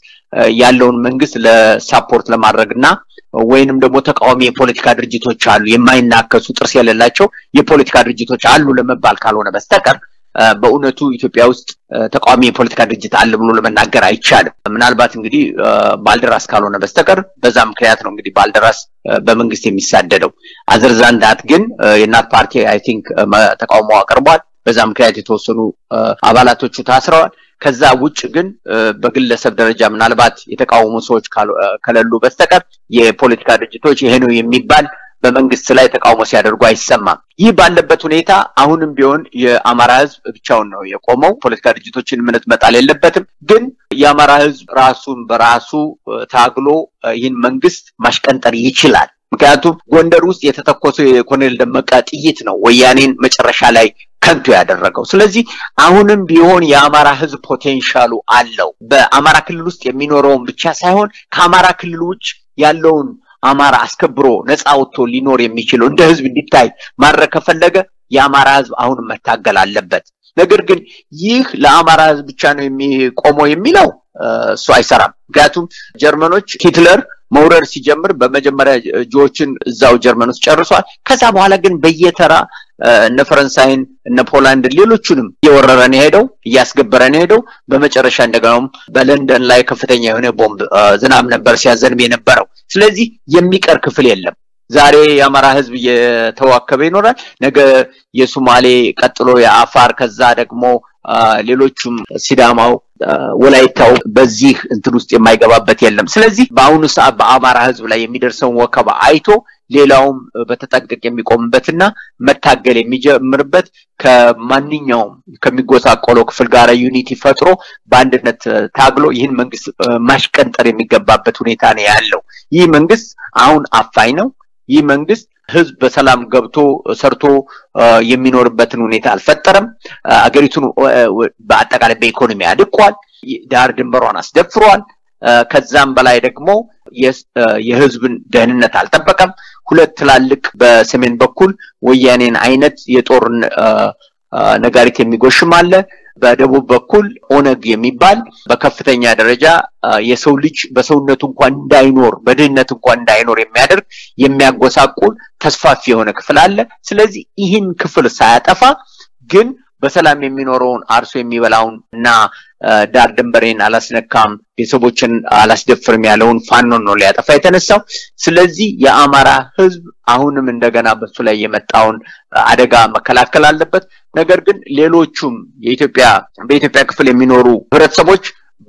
ያለውን መንግስት ለሳፖርት ለማድረግና ወይንም ደግሞ ተቃዋሚ የፖለቲካ ድርጅቶች አሉ የማይናከሱ ጥርስ ያለላቸው የፖለቲካ ድርጅቶች አሉ ለመባል ካልሆነ በስተቀር በእውነቱ ኢትዮጵያ ውስጥ ተቃዋሚ የፖለቲካ ድርጅት አለ ብሎ ለመናገር አይቻልም ምናልባት እንግዲህ ባልደራስ ካልሆነ በስተቀር በዛ ምክንያት ነው እንግዲህ ባልደራስ በመንግስት የሚሳደደው አዘርዛንዳት ግን የናት ፓርቲ አይ ቲንክ ተቃውሞ አቀርቧል በዛ ምክንያት የተወሰኑ አባላቶቹ ታስረዋል ከዛ ውጭ ግን በግለሰብ ደረጃ ምናልባት የተቃውሞ ሰዎች ካለሉ በስተቀር የፖለቲካ ድርጅቶች ይሄን የሚባል በመንግስት ላይ ተቃውሞ ሲያደርጉ አይሰማም ይህ ባለበት ሁኔታ አሁንም ቢሆን የአማራ ህዝብ ብቻውን ነው የቆመው ፖለቲካ ድርጅቶችን ምንት መጣል የለበትም ግን የአማራ ህዝብ ራሱን በራሱ ታግሎ ይህን መንግስት ማሽቀንጠር ይችላል ምክንያቱም ጎንደር ውስጥ የተተኮሰው የኮኔል ደመቀ ጥይት ነው ወያኔን መጨረሻ ላይ ከንቱ ያደረገው ስለዚህ አሁንም ቢሆን የአማራ ህዝብ ፖቴንሻሉ አለው በአማራ ክልል ውስጥ የሚኖረው ብቻ ሳይሆን ከአማራ ክልል ውጭ ያለውን አማራ አስከብሮ ነፃ ወጥቶ ሊኖር የሚችል እንደ ህዝብ እንዲታይ ማረከ ፈለገ ያማራ ህዝብ አሁን መታገል አለበት ነገር ግን ይህ ለአማራ ህዝብ ብቻ ነው የሚቆመው የሚለው እሱ አይሰራም ጋቱም ጀርመኖች ሂትለር መውረር ሲጀምር በመጀመሪያ ጆዎችን እዛው ጀርመኖች ጨርሷል ከዛ በኋላ ግን በየተራ ነፈረንሳይን ነፖላንድ ሌሎችንም የወረረን ሄደው ያስገበረን ሄደው በመጨረሻ እንደገናም በለንደን ላይ ከፍተኛ የሆነ ቦምብ ዝናብ ነበር ሲያዘንብ የነበረው ስለዚህ የሚቀር ክፍል የለም ዛሬ የአማራ ህዝብ የተዋከበ ይኖራል ነገ የሶማሌ ቀጥሎ የአፋር ከዛ ደግሞ ሌሎችም ሲዳማው ወላይታው በዚህ እንትን ውስጥ የማይገባበት የለም ስለዚህ ባሁን ሰዓት በአማራ ህዝብ ላይ የሚደርሰው ወከባ አይቶ ሌላውም በተጠቅቅ የሚቆምበትና መታገል የሚጀምርበት ከማንኛው ከሚጎሳቆለው ክፍል ጋር ዩኒቲ ፈጥሮ በአንድነት ታግሎ ይህን መንግስት ማሽቀንጠር የሚገባበት ሁኔታ ነው ያለው ይህ መንግስት አሁን አፋይ ነው ይህ መንግስት حزب بسلام قبتو سرتو يمينور بتنونيتا الفترم اجريتون بعد تقال بيكونومي ادكوال دار دمبرون اسدفروان كذام بلاي دكمو يحزب دهننت التبقم ሁለት ትላልቅ በሰሜን በኩል ወያኔን አይነት የጦርን ነጋሪት የሚጎሽም አለ በደቡብ በኩል ኦነግ የሚባል በከፍተኛ ደረጃ የሰው ልጅ በሰውነቱ እንኳን እንዳይኖር በደህነት እንኳን እንዳይኖር የሚያደርግ የሚያጎሳቁል ተስፋፊ የሆነ ክፍል አለ ስለዚህ ይህን ክፍል ሳያጠፋ ግን በሰላም የሚኖረውን አርሶ የሚበላውና ዳር ድንበሬን አላስነካም የሰቦችን አላስደፍርም ያለውን ፋኖ ነው ሊያጠፋ የተነሳው ስለዚህ የአማራ ህዝብ አሁንም እንደገና በሱ ላይ የመጣውን አደጋ መከላከል አለበት ነገር ግን ሌሎችም የኢትዮጵያ በኢትዮጵያ ክፍል የሚኖሩ ህብረተሰቦች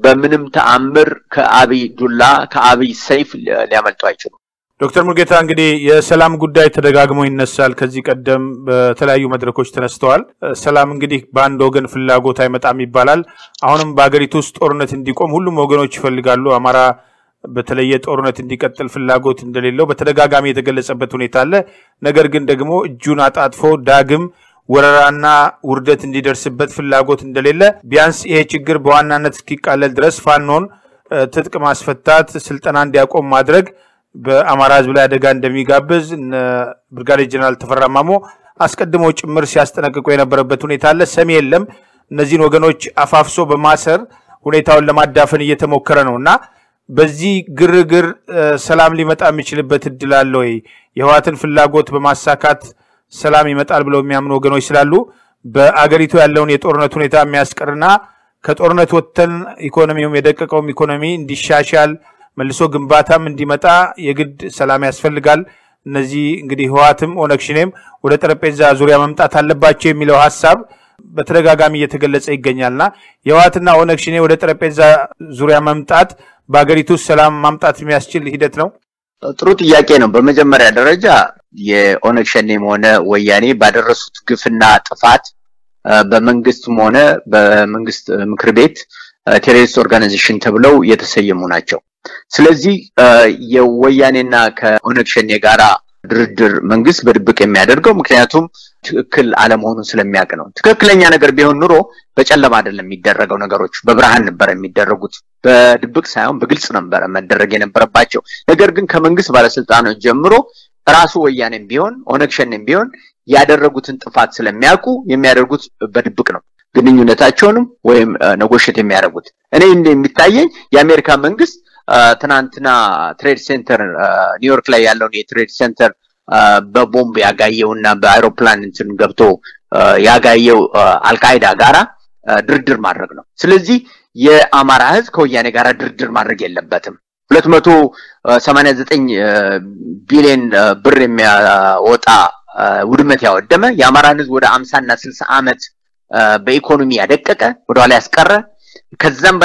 በምንም ተአምር ከአብይ ዱላ ከአብይ ሰይፍ ሊያመልጡ አይችሉም ዶክተር ሙርጌታ እንግዲህ የሰላም ጉዳይ ተደጋግሞ ይነሳል ከዚህ ቀደም በተለያዩ መድረኮች ተነስተዋል ሰላም እንግዲህ ባንድ ወገን ፍላጎት አይመጣም ይባላል አሁንም በአገሪቱ ውስጥ ጦርነት እንዲቆም ሁሉም ወገኖች ይፈልጋሉ አማራ በተለየ ጦርነት እንዲቀጥል ፍላጎት እንደሌለው በተደጋጋሚ የተገለጸበት ሁኔታ አለ ነገር ግን ደግሞ እጁን አጣጥፎ ዳግም ወራራና ውርደት እንዲደርስበት ፍላጎት እንደሌለ ቢያንስ ይሄ ችግር በዋናነት እስኪቃለል ድረስ ፋኖን ትጥቅ ማስፈታት ስልጣና እንዲያቆም ማድረግ በአማራ ህዝብ ላይ አደጋ እንደሚጋብዝ ብርጋዴር ጀነራል ተፈራማሞ አስቀድሞ ጭምር ሲያስጠነቅቁ የነበረበት ሁኔታ አለ ሰሚ የለም እነዚህን ወገኖች አፋፍሶ በማሰር ሁኔታውን ለማዳፈን እየተሞከረ ነውና በዚህ ግርግር ሰላም ሊመጣ የሚችልበት እድል አለ ወይ የህዋትን ፍላጎት በማሳካት ሰላም ይመጣል ብለው የሚያምኑ ወገኖች ስላሉ በአገሪቱ ያለውን የጦርነት ሁኔታ የሚያስቀርና ከጦርነት ወጥተን ኢኮኖሚውም የደቀቀው ኢኮኖሚ እንዲሻሻል መልሶ ግንባታም እንዲመጣ የግድ ሰላም ያስፈልጋል እነዚህ እንግዲህ ህዋትም ኦነክሽኔም ወደ ጠረጴዛ ዙሪያ መምጣት አለባቸው የሚለው ሐሳብ በተደጋጋሚ እየተገለጸ ይገኛልና የህዋትና ኦነክሽኔ ወደ ጠረጴዛ ዙሪያ መምጣት በአገሪቱ ሰላም ማምጣት የሚያስችል ሂደት ነው ጥሩ ጥያቄ ነው በመጀመሪያ ደረጃ የኦነክሽኔም ሆነ ወያኔ ባደረሱት ግፍና ጥፋት በመንግስቱም ሆነ በመንግስት ምክር ቤት ቴሮሪስት ኦርጋናይዜሽን ተብለው የተሰየሙ ናቸው ስለዚህ የወያኔና ከኦነክሽኔ ጋራ ድርድር መንግስት በድብቅ የሚያደርገው ምክንያቱም ትክክል አለመሆኑን ስለሚያቅ ነው ትክክለኛ ነገር ቢሆን ኑሮ በጨለማ አይደለም የሚደረገው ነገሮች በብርሃን ነበር የሚደረጉት በድብቅ ሳይሆን በግልጽ ነበር መደረግ የነበረባቸው ነገር ግን ከመንግስት ባለስልጣኖች ጀምሮ ራሱ ወያኔም ቢሆን ኦነክሽኔም ቢሆን ያደረጉትን ጥፋት ስለሚያቁ የሚያደርጉት በድብቅ ነው ግንኙነታቸውንም ወይም ነጎሽት የሚያደርጉት እኔ እንደሚታየኝ የአሜሪካ መንግስት ትናንትና ትሬድ ሴንተር ኒውዮርክ ላይ ያለው የትሬድ ሴንተር በቦምብ ያጋየውና በአይሮፕላን እንትን ገብቶ ያጋየው አልቃይዳ ጋራ ድርድር ማድረግ ነው ስለዚህ የአማራ ህዝብ ከወያኔ ጋራ ድርድር ማድረግ የለበትም 289 ቢሊዮን ብር የሚያወጣ ውድመት ያወደመ የአማራን ህዝብ ወደ 50 እና 60 አመት በኢኮኖሚ ያደቀቀ ወደ ላይ ያስቀረ ከዛም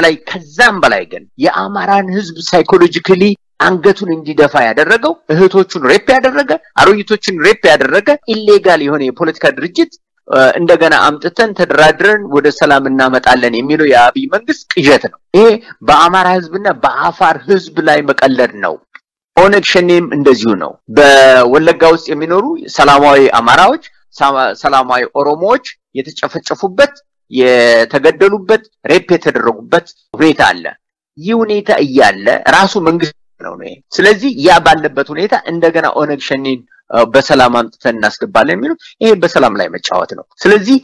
በላይ ግን የአማራን ህዝብ ሳይኮሎጂካሊ አንገቱን እንዲደፋ ያደረገው እህቶቹን ሬፕ ያደረገ አሮጊቶቹን ሬፕ ያደረገ ኢሌጋል የሆነ የፖለቲካ ድርጅት እንደገና አምጥተን ተደራድረን ወደ ሰላም እናመጣለን የሚለው የአብይ መንግስት ቅዠት ነው ይሄ በአማራ ህዝብና በአፋር ህዝብ ላይ መቀለድ ነው ኦነክሽኔም እንደዚሁ ነው በወለጋ ውስጥ የሚኖሩ ሰላማዊ አማራዎች ሰላማዊ ኦሮሞዎች የተጨፈጨፉበት የተገደሉበት ሬፕ የተደረጉበት ሁኔታ አለ ይሁኔታ ይያለ ራሱ መንግስት ነው ነው ስለዚህ ያ ባለበት ሁኔታ እንደገና ኦነክሽኔን በሰላም አምጥተን እናስገባለን የሚሉ ይሄ በሰላም ላይ መጫወት ነው ስለዚህ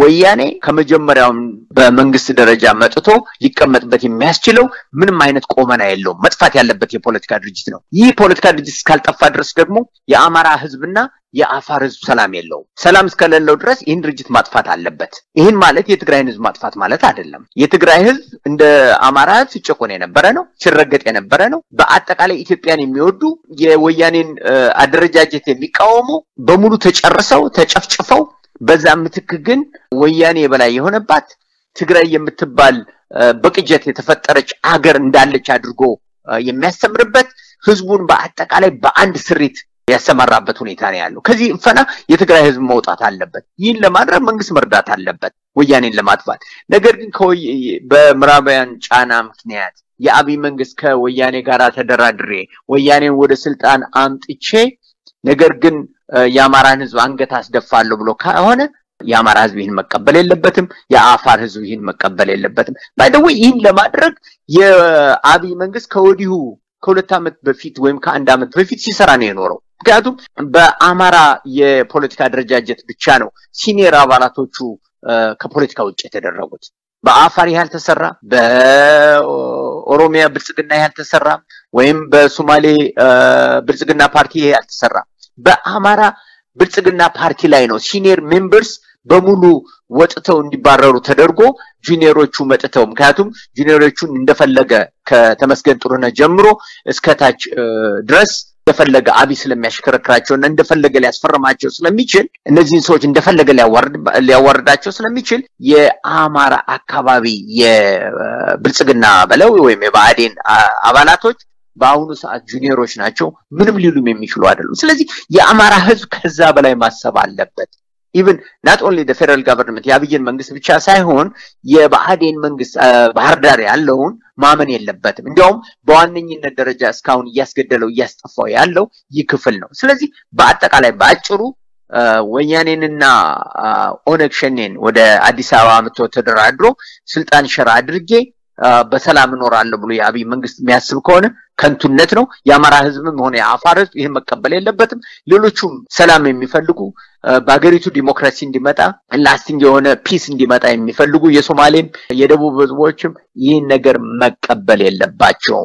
ወያኔ ከመጀመሪያው በመንግስት ደረጃ መጥቶ ሊቀመጥበት የሚያስችለው ምንም አይነት ቆመና የለው መጥፋት ያለበት የፖለቲካ ድርጅት ነው ይህ ፖለቲካ ድርጅት ካልጠፋ ድረስ ደግሞ የአማራ ህዝብና የአፋር ህዝብ ሰላም የለው ሰላም እስከሌለው ድረስ ይህን ድርጅት ማጥፋት አለበት ይሄን ማለት የትግራይን ህዝብ ማጥፋት ማለት አይደለም የትግራይ ህዝብ እንደ አማራ ሲጨቆን የነበረ ነው ሲረገጥ የነበረ ነው በአጠቃላይ ኢትዮጵያን የሚወዱ የወያኔን አደረጃጀት የሚቃወሙ በሙሉ ተጨርሰው ተጨፍጭፈው በዛ ምትክ ግን ወያኔ በላይ የሆነባት ትግራይ የምትባል በቅጀት የተፈጠረች አገር እንዳለች አድርጎ የሚያስተምርበት ህዝቡን በአጠቃላይ በአንድ ስሪት ያሰማራበት ሁኔታ ነው ያለው ከዚህ ፈና የትግራይ ህዝብ መውጣት አለበት ይህን ለማድረግ መንግስት መርዳት አለበት ወያኔን ለማጥፋት ነገር ግን በምዕራባውያን ጫና ምክንያት የአብይ መንግስት ከወያኔ ጋራ ተደራድሬ ወያኔን ወደ ስልጣን አምጥቼ ነገር ግን ያማራን ህዝብ አንገት አስደፋለሁ ብሎ ከሆነ ያማራ ህዝብ ይሄን መቀበል የለበትም ያአፋር ህዝብ ይሄን መቀበል የለበትም ባይደው ይሄን ለማድረግ የአብይ መንግስት ከወዲሁ ከሁለት አመት በፊት ወይም ከአንድ አመት በፊት ሲሰራ ነው የኖረው ምክንያቱም በአማራ የፖለቲካ አደረጃጀት ብቻ ነው ሲኒየር አባላቶቹ ከፖለቲካ ውጪ የተደረጉት በአፋር ይሄን ተሰራ በኦሮሚያ ብልጽግና ይሄን ተሰራ ወይም በሶማሌ ብልጽግና ፓርቲ ይሄን ተሰራ በአማራ ብልጽግና ፓርቲ ላይ ነው ሲኒየር ሜምበርስ በሙሉ ወጥተው እንዲባረሩ ተደርጎ ጁኒየሮቹ መጥተው ምክንያቱም ጁኒየሮቹን እንደፈለገ ከተመስገን ጥሩነ ጀምሮ እስከታች ድረስ እንደፈለገ አብይ ስለሚያሽከረክራቸው እና እንደፈለገ ሊያስፈርማቸው ስለሚችል እነዚህን ሰዎች እንደፈለገ ሊያወርዳቸው ስለሚችል የአማራ አካባቢ የብልጽግና በለው ወይም የባዕዴን አባላቶች ባውኑ ሰዓት ጁኒየሮች ናቸው ምንም ሊሉም የሚችሉ አይደሉም ስለዚህ የአማራ ህዝብ ከዛ በላይ ማሰብ አለበት even not only the federal government ያብይን መንግስት ብቻ ሳይሆን የባዕዴን መንግስት ባህር ዳር ያለውን ማመን የለበትም እንደውም በዋነኝነት ደረጃ ስካውን ያስገደለው ያስጠፋው ያለው ይክፍል ነው ስለዚህ በአጠቃላይ ባጭሩ ወያኔንና ኦነግ ሸኔን ወደ አዲስ አበባ መጥቶ ተደራድሮ ስልጣን ሸራ አድርጌ በሰላም ኖራለሁ ብሎ ያብይ መንግስት የሚያስብ ከሆነ ከንቱነት ነው ያማራ ህዝብም ሆነ ያፋር ህዝብ ይሄን መቀበል የለበትም ሌሎችም ሰላም የሚፈልጉ ባገሪቱ ዲሞክራሲ እንዲመጣ ላስቲንግ የሆነ ፒስ እንዲመጣ የሚፈልጉ የሶማሌም የደቡብ ህዝቦችም ይሄን ነገር መቀበል የለባቸው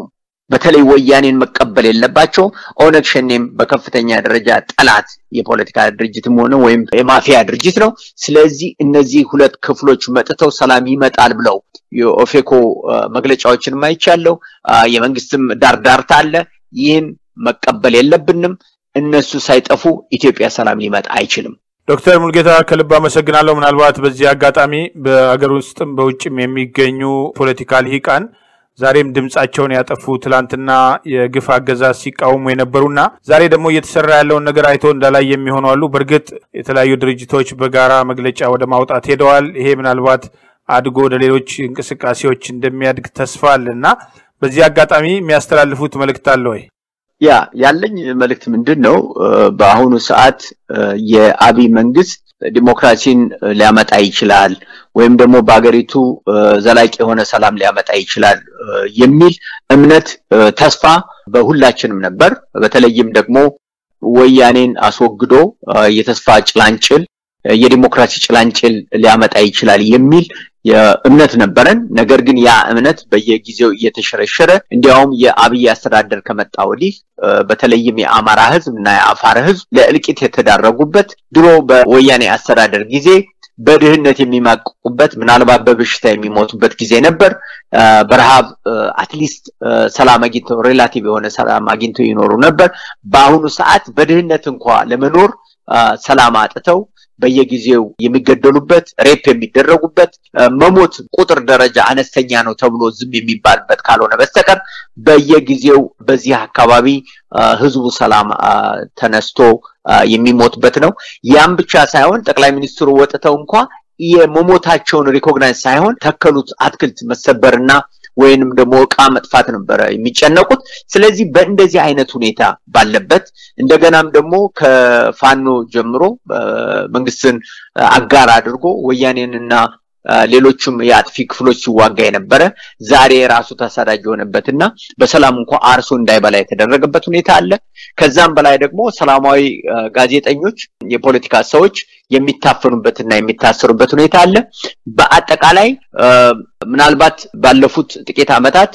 በተለይ ወያኔን መቀበል የለባቸው ኦነግ ሸኔም በከፍተኛ ደረጃ ጠላት የፖለቲካ ድርጅትም ሆነ ወይም የማፊያ ድርጅት ነው ስለዚህ እነዚህ ሁለት ክፍሎች መጥተው ሰላም ይመጣል ብለው የኦፌኮ መግለጫዎችን ማይቻለው የመንግስትም ዳርዳርታ አለ ይሄን መቀበል የለብንም እነሱ ሳይጠፉ ኢትዮጵያ ሰላም ሊመጣ አይችልም ዶክተር ሙልጌታ ከልባ መሰግናለሁ ምናልባት በዚህ አጋጣሚ በአገር ውስጥም በውጭም የሚገኙ ፖለቲካል ሂቃን ዛሬም ድምጻቸውን ያጠፉ ትላንትና የግፋ አገዛ ሲቃውሙ የነበሩና ዛሬ ደግሞ እየተሰራ ያለው ነገር አይቶ እንዳላይ የሚሆኑ አሉ በርግጥ የተለያዩ ድርጅቶች በጋራ መግለጫ ወደ ማውጣት ሄደዋል ይሄ ምናልባት አድጎ ለሌሎች እንቅስቃሴዎች እንደሚያድግ ተስፋልና በዚህ አጋጣሚ የሚያስተላልፉት መልእክት አለ ወይ ያ ያለኝ መልእክት ምንድነው በአሁኑ ሰዓት የአብይ መንግስት ዲሞክራሲን ሊያመጣ ይችላል ወይም ደግሞ በአገሪቱ ዘላቂ የሆነ ሰላም ሊያመጣ ይችላል የሚል እምነት ተስፋ በሁላችንም ነበር በተለይም ደግሞ ወያኔን አስወግዶ የተስፋ ጭላንጭል የዲሞክራሲ ጭላንጭል ሊያመጣ ይችላል የሚል የእምነት ነበረን ነገር ግን ያ እምነት በየጊዜው እየተሸረሸረ እንዲያውም የአብይ አስተዳደር ከመጣ ወዲህ በተለይም የአማራ ህዝብና የአፋር ህዝብ ለእልቂት የተዳረጉበት ድሮ በወያኔ አስተዳደር ጊዜ በድህነት የሚማቅቁበት ምናልባት በበሽታ የሚሞቱበት ጊዜ ነበር በረሃብ አትሊስት ሰላም አግኝተው ሪላቲቭ የሆነ ሰላም አግኝተው ይኖሩ ነበር በአሁኑ ሰዓት በድህነት እንኳን ለመኖር ሰላም አጥተው በየጊዜው የሚገደሉበት ሬፕ የሚደረጉበት መሞት ቁጥር ደረጃ አነስተኛ ነው ተብሎ ዝም የሚባልበት ካልሆነ በስተቀር በየጊዜው በዚህ አካባቢ ህዝቡ ሰላም ተነስቶ የሚሞትበት ነው ያም ብቻ ሳይሆን ጠቅላይ ሚኒስትሩ ወጥተው እንኳን የመሞታቸውን ሪኮግናይዝ ሳይሆን ተከሉት አትክልት መሰበርና ወይንም ደግሞ ቃ መጥፋት ነበር የሚጨነቁት ስለዚህ በእንደዚህ አይነት ሁኔታ ባለበት እንደገናም ደግሞ ከፋኖ ጀምሮ መንግስትን አጋር አድርጎ ወያኔንና ሌሎችም የአጥፊ ክፍሎች ሲዋጋ የነበረ ዛሬ ራሱ ተሳዳጅ ሆነበትና በሰላም እንኳን አርሶ እንዳይበላ የተደረገበት ሁኔታ አለ ከዛም በላይ ደግሞ ሰላማዊ ጋዜጠኞች የፖለቲካ ሰዎች የሚታፈኑበትና የሚታሰሩበት ሁኔታ አለ በአጠቃላይ ምናልባት ባለፉት ጥቂት አመታት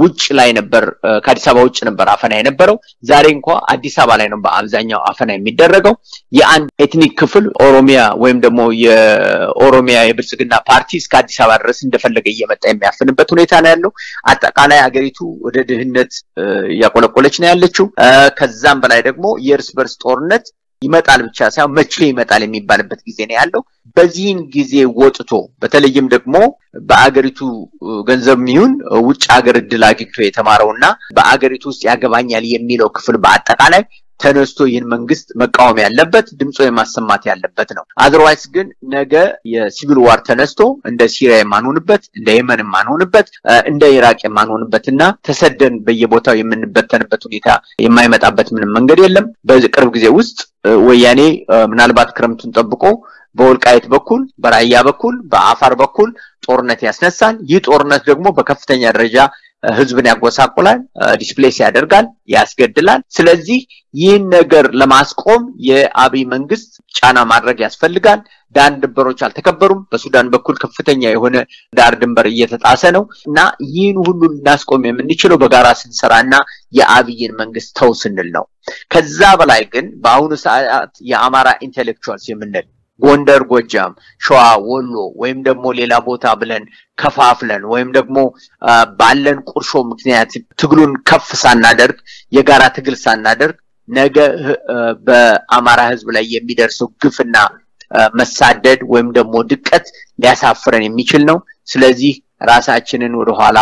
ውጭ ላይ ነበር ከአዲስ አበባ ውጭ ነበር አፈና የነበረው ዛሬ እንኳን አዲስ አበባ ላይ ነው በአብዛኛው አፈና የሚደረገው የአንድ ኤትኒክ ክፍል ኦሮሚያ ወይም ደግሞ የኦሮሚያ የብልጽግና ፓርቲ እስከ አዲስ አበባ ድረስ እንደፈለገ እየመጣ የሚያፈንበት ሁኔታ ላይ ያለው አጠቃላይ አገሪቱ ወደ ድህነት ያቆለቆለች ነው ያለችው ከዛም በላይ ደግሞ የእርስ በርስ ጦርነት ይመጣል ብቻ ሳይሆን መቼ ይመጣል የሚባልበት ጊዜ ነው ያለው በዚህን ጊዜ ወጥቶ በተለይም ደግሞ በአገሪቱ ገንዘብ ሚሁን ውጭ ሀገር ድላግቶ የተማረውና በአገሪቱ ውስጥ ያገባኛል የሚለው ክፍል በአጠቃላይ ተነስቶ ይህን መንግስት መቃወም ያለበት ድምጾ የማሰማት ያለበት ነው otherwise ግን ነገ የሲቪል ዋር ተነስቶ እንደ ሲሪያ የማንሆንበት እንደ የመን የማንሆንበት እንደ ኢራቅ የማንሆንበትና ተሰደን በየቦታው የምንበተንበት ሁኔታ የማይመጣበት ምንም መንገድ የለም በቅርብ ጊዜ ውስጥ ወያኔ ምናልባት ክረምቱን ጠብቆ በወልቃይት በኩል በራያ በኩል በአፋር በኩል ጦርነት ያስነሳል ይህ ጦርነት ደግሞ በከፍተኛ ደረጃ ህዝብን ያጓሳቆላል ዲስፕሌስ ያደርጋል ያስገድላል ስለዚህ ይህን ነገር ለማስቆም የአብይ መንግስት ጫና ማድረግ ያስፈልጋል ዳን ድንበሮች አልተከበሩም በሱዳን በኩል ከፍተኛ የሆነ ዳር ድንበር እየተጣሰ ነውና ይህን ሁሉ እናስቆም የምንችለው በጋራ ስንሰራና የአብይን መንግስት ተውስንል ነው ከዛ በላይ ግን በአሁኑ ሰዓት የአማራ ኢንተሌክቹዋልስ የምንል ጎንደር ጎጃም ሸዋ ወሎ ወይም ደግሞ ሌላ ቦታ ብለን ከፋፍለን ወይም ደግሞ ባለን ቁርሾ ምክንያት ትግሉን ከፍ ሳናደርግ የጋራ ትግል ሳናደርግ ነገ በአማራ ህዝብ ላይ የሚደርሰው ግፍና መሳደድ ወይም ደግሞ ድቀት ሊያሳፍረን የሚችል ነው ስለዚህ ራሳችንን ወደ ኋላ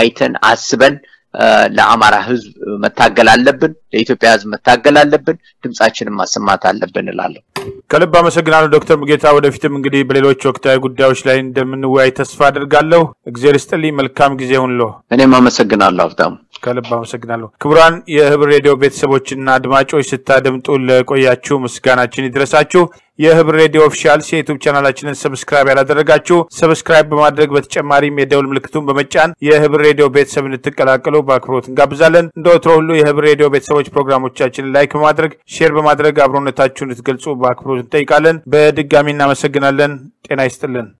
አይተን አስበን ለአማራ ህዝብ መታገል አለብን ለኢትዮጵያ ህዝብ መታገል አለብን ድምጻችንን ማሰማት አለብን እላለሁ ከልባ መሰግናለሁ ዶክተር ሙጌታ ወደፊትም እንግዲህ በሌሎች ወቅታዊ ጉዳዮች ላይ እንደምንወያይ ተስፋ አድርጋለሁ እግዚአብሔር ይስጥልኝ መልካም ጊዜ ይሁንልዎ እኔም አመሰግናለሁ አፍታም ከልባ አመሰግናለሁ ክቡራን የህብር ሬዲዮ ቤተሰቦችና አድማጮች ስታደምጡ ለቆያችሁ ምስጋናችን ይድረሳችሁ የህብር ሬዲዮ ኦፊሻል ዩቲዩብ ቻናላችንን ሰብስክራይብ ያላደረጋችሁ ሰብስክራይብ በማድረግ በተጨማሪም የደውል ምልክቱን በመጫን የህብር ሬዲዮ ቤተሰብን ተቀላቀሉ በአክብሮት እንጋብዛለን እንደወትሮው ሁሉ የህብር ሬዲዮ ቤተሰቦች ፕሮግራሞቻችንን ላይክ በማድረግ ሼር በማድረግ አብሮነታችሁን ልትገልጹ በአክብሮት እንጠይቃለን በድጋሚና መሰግናለን ጤና ይስጥልን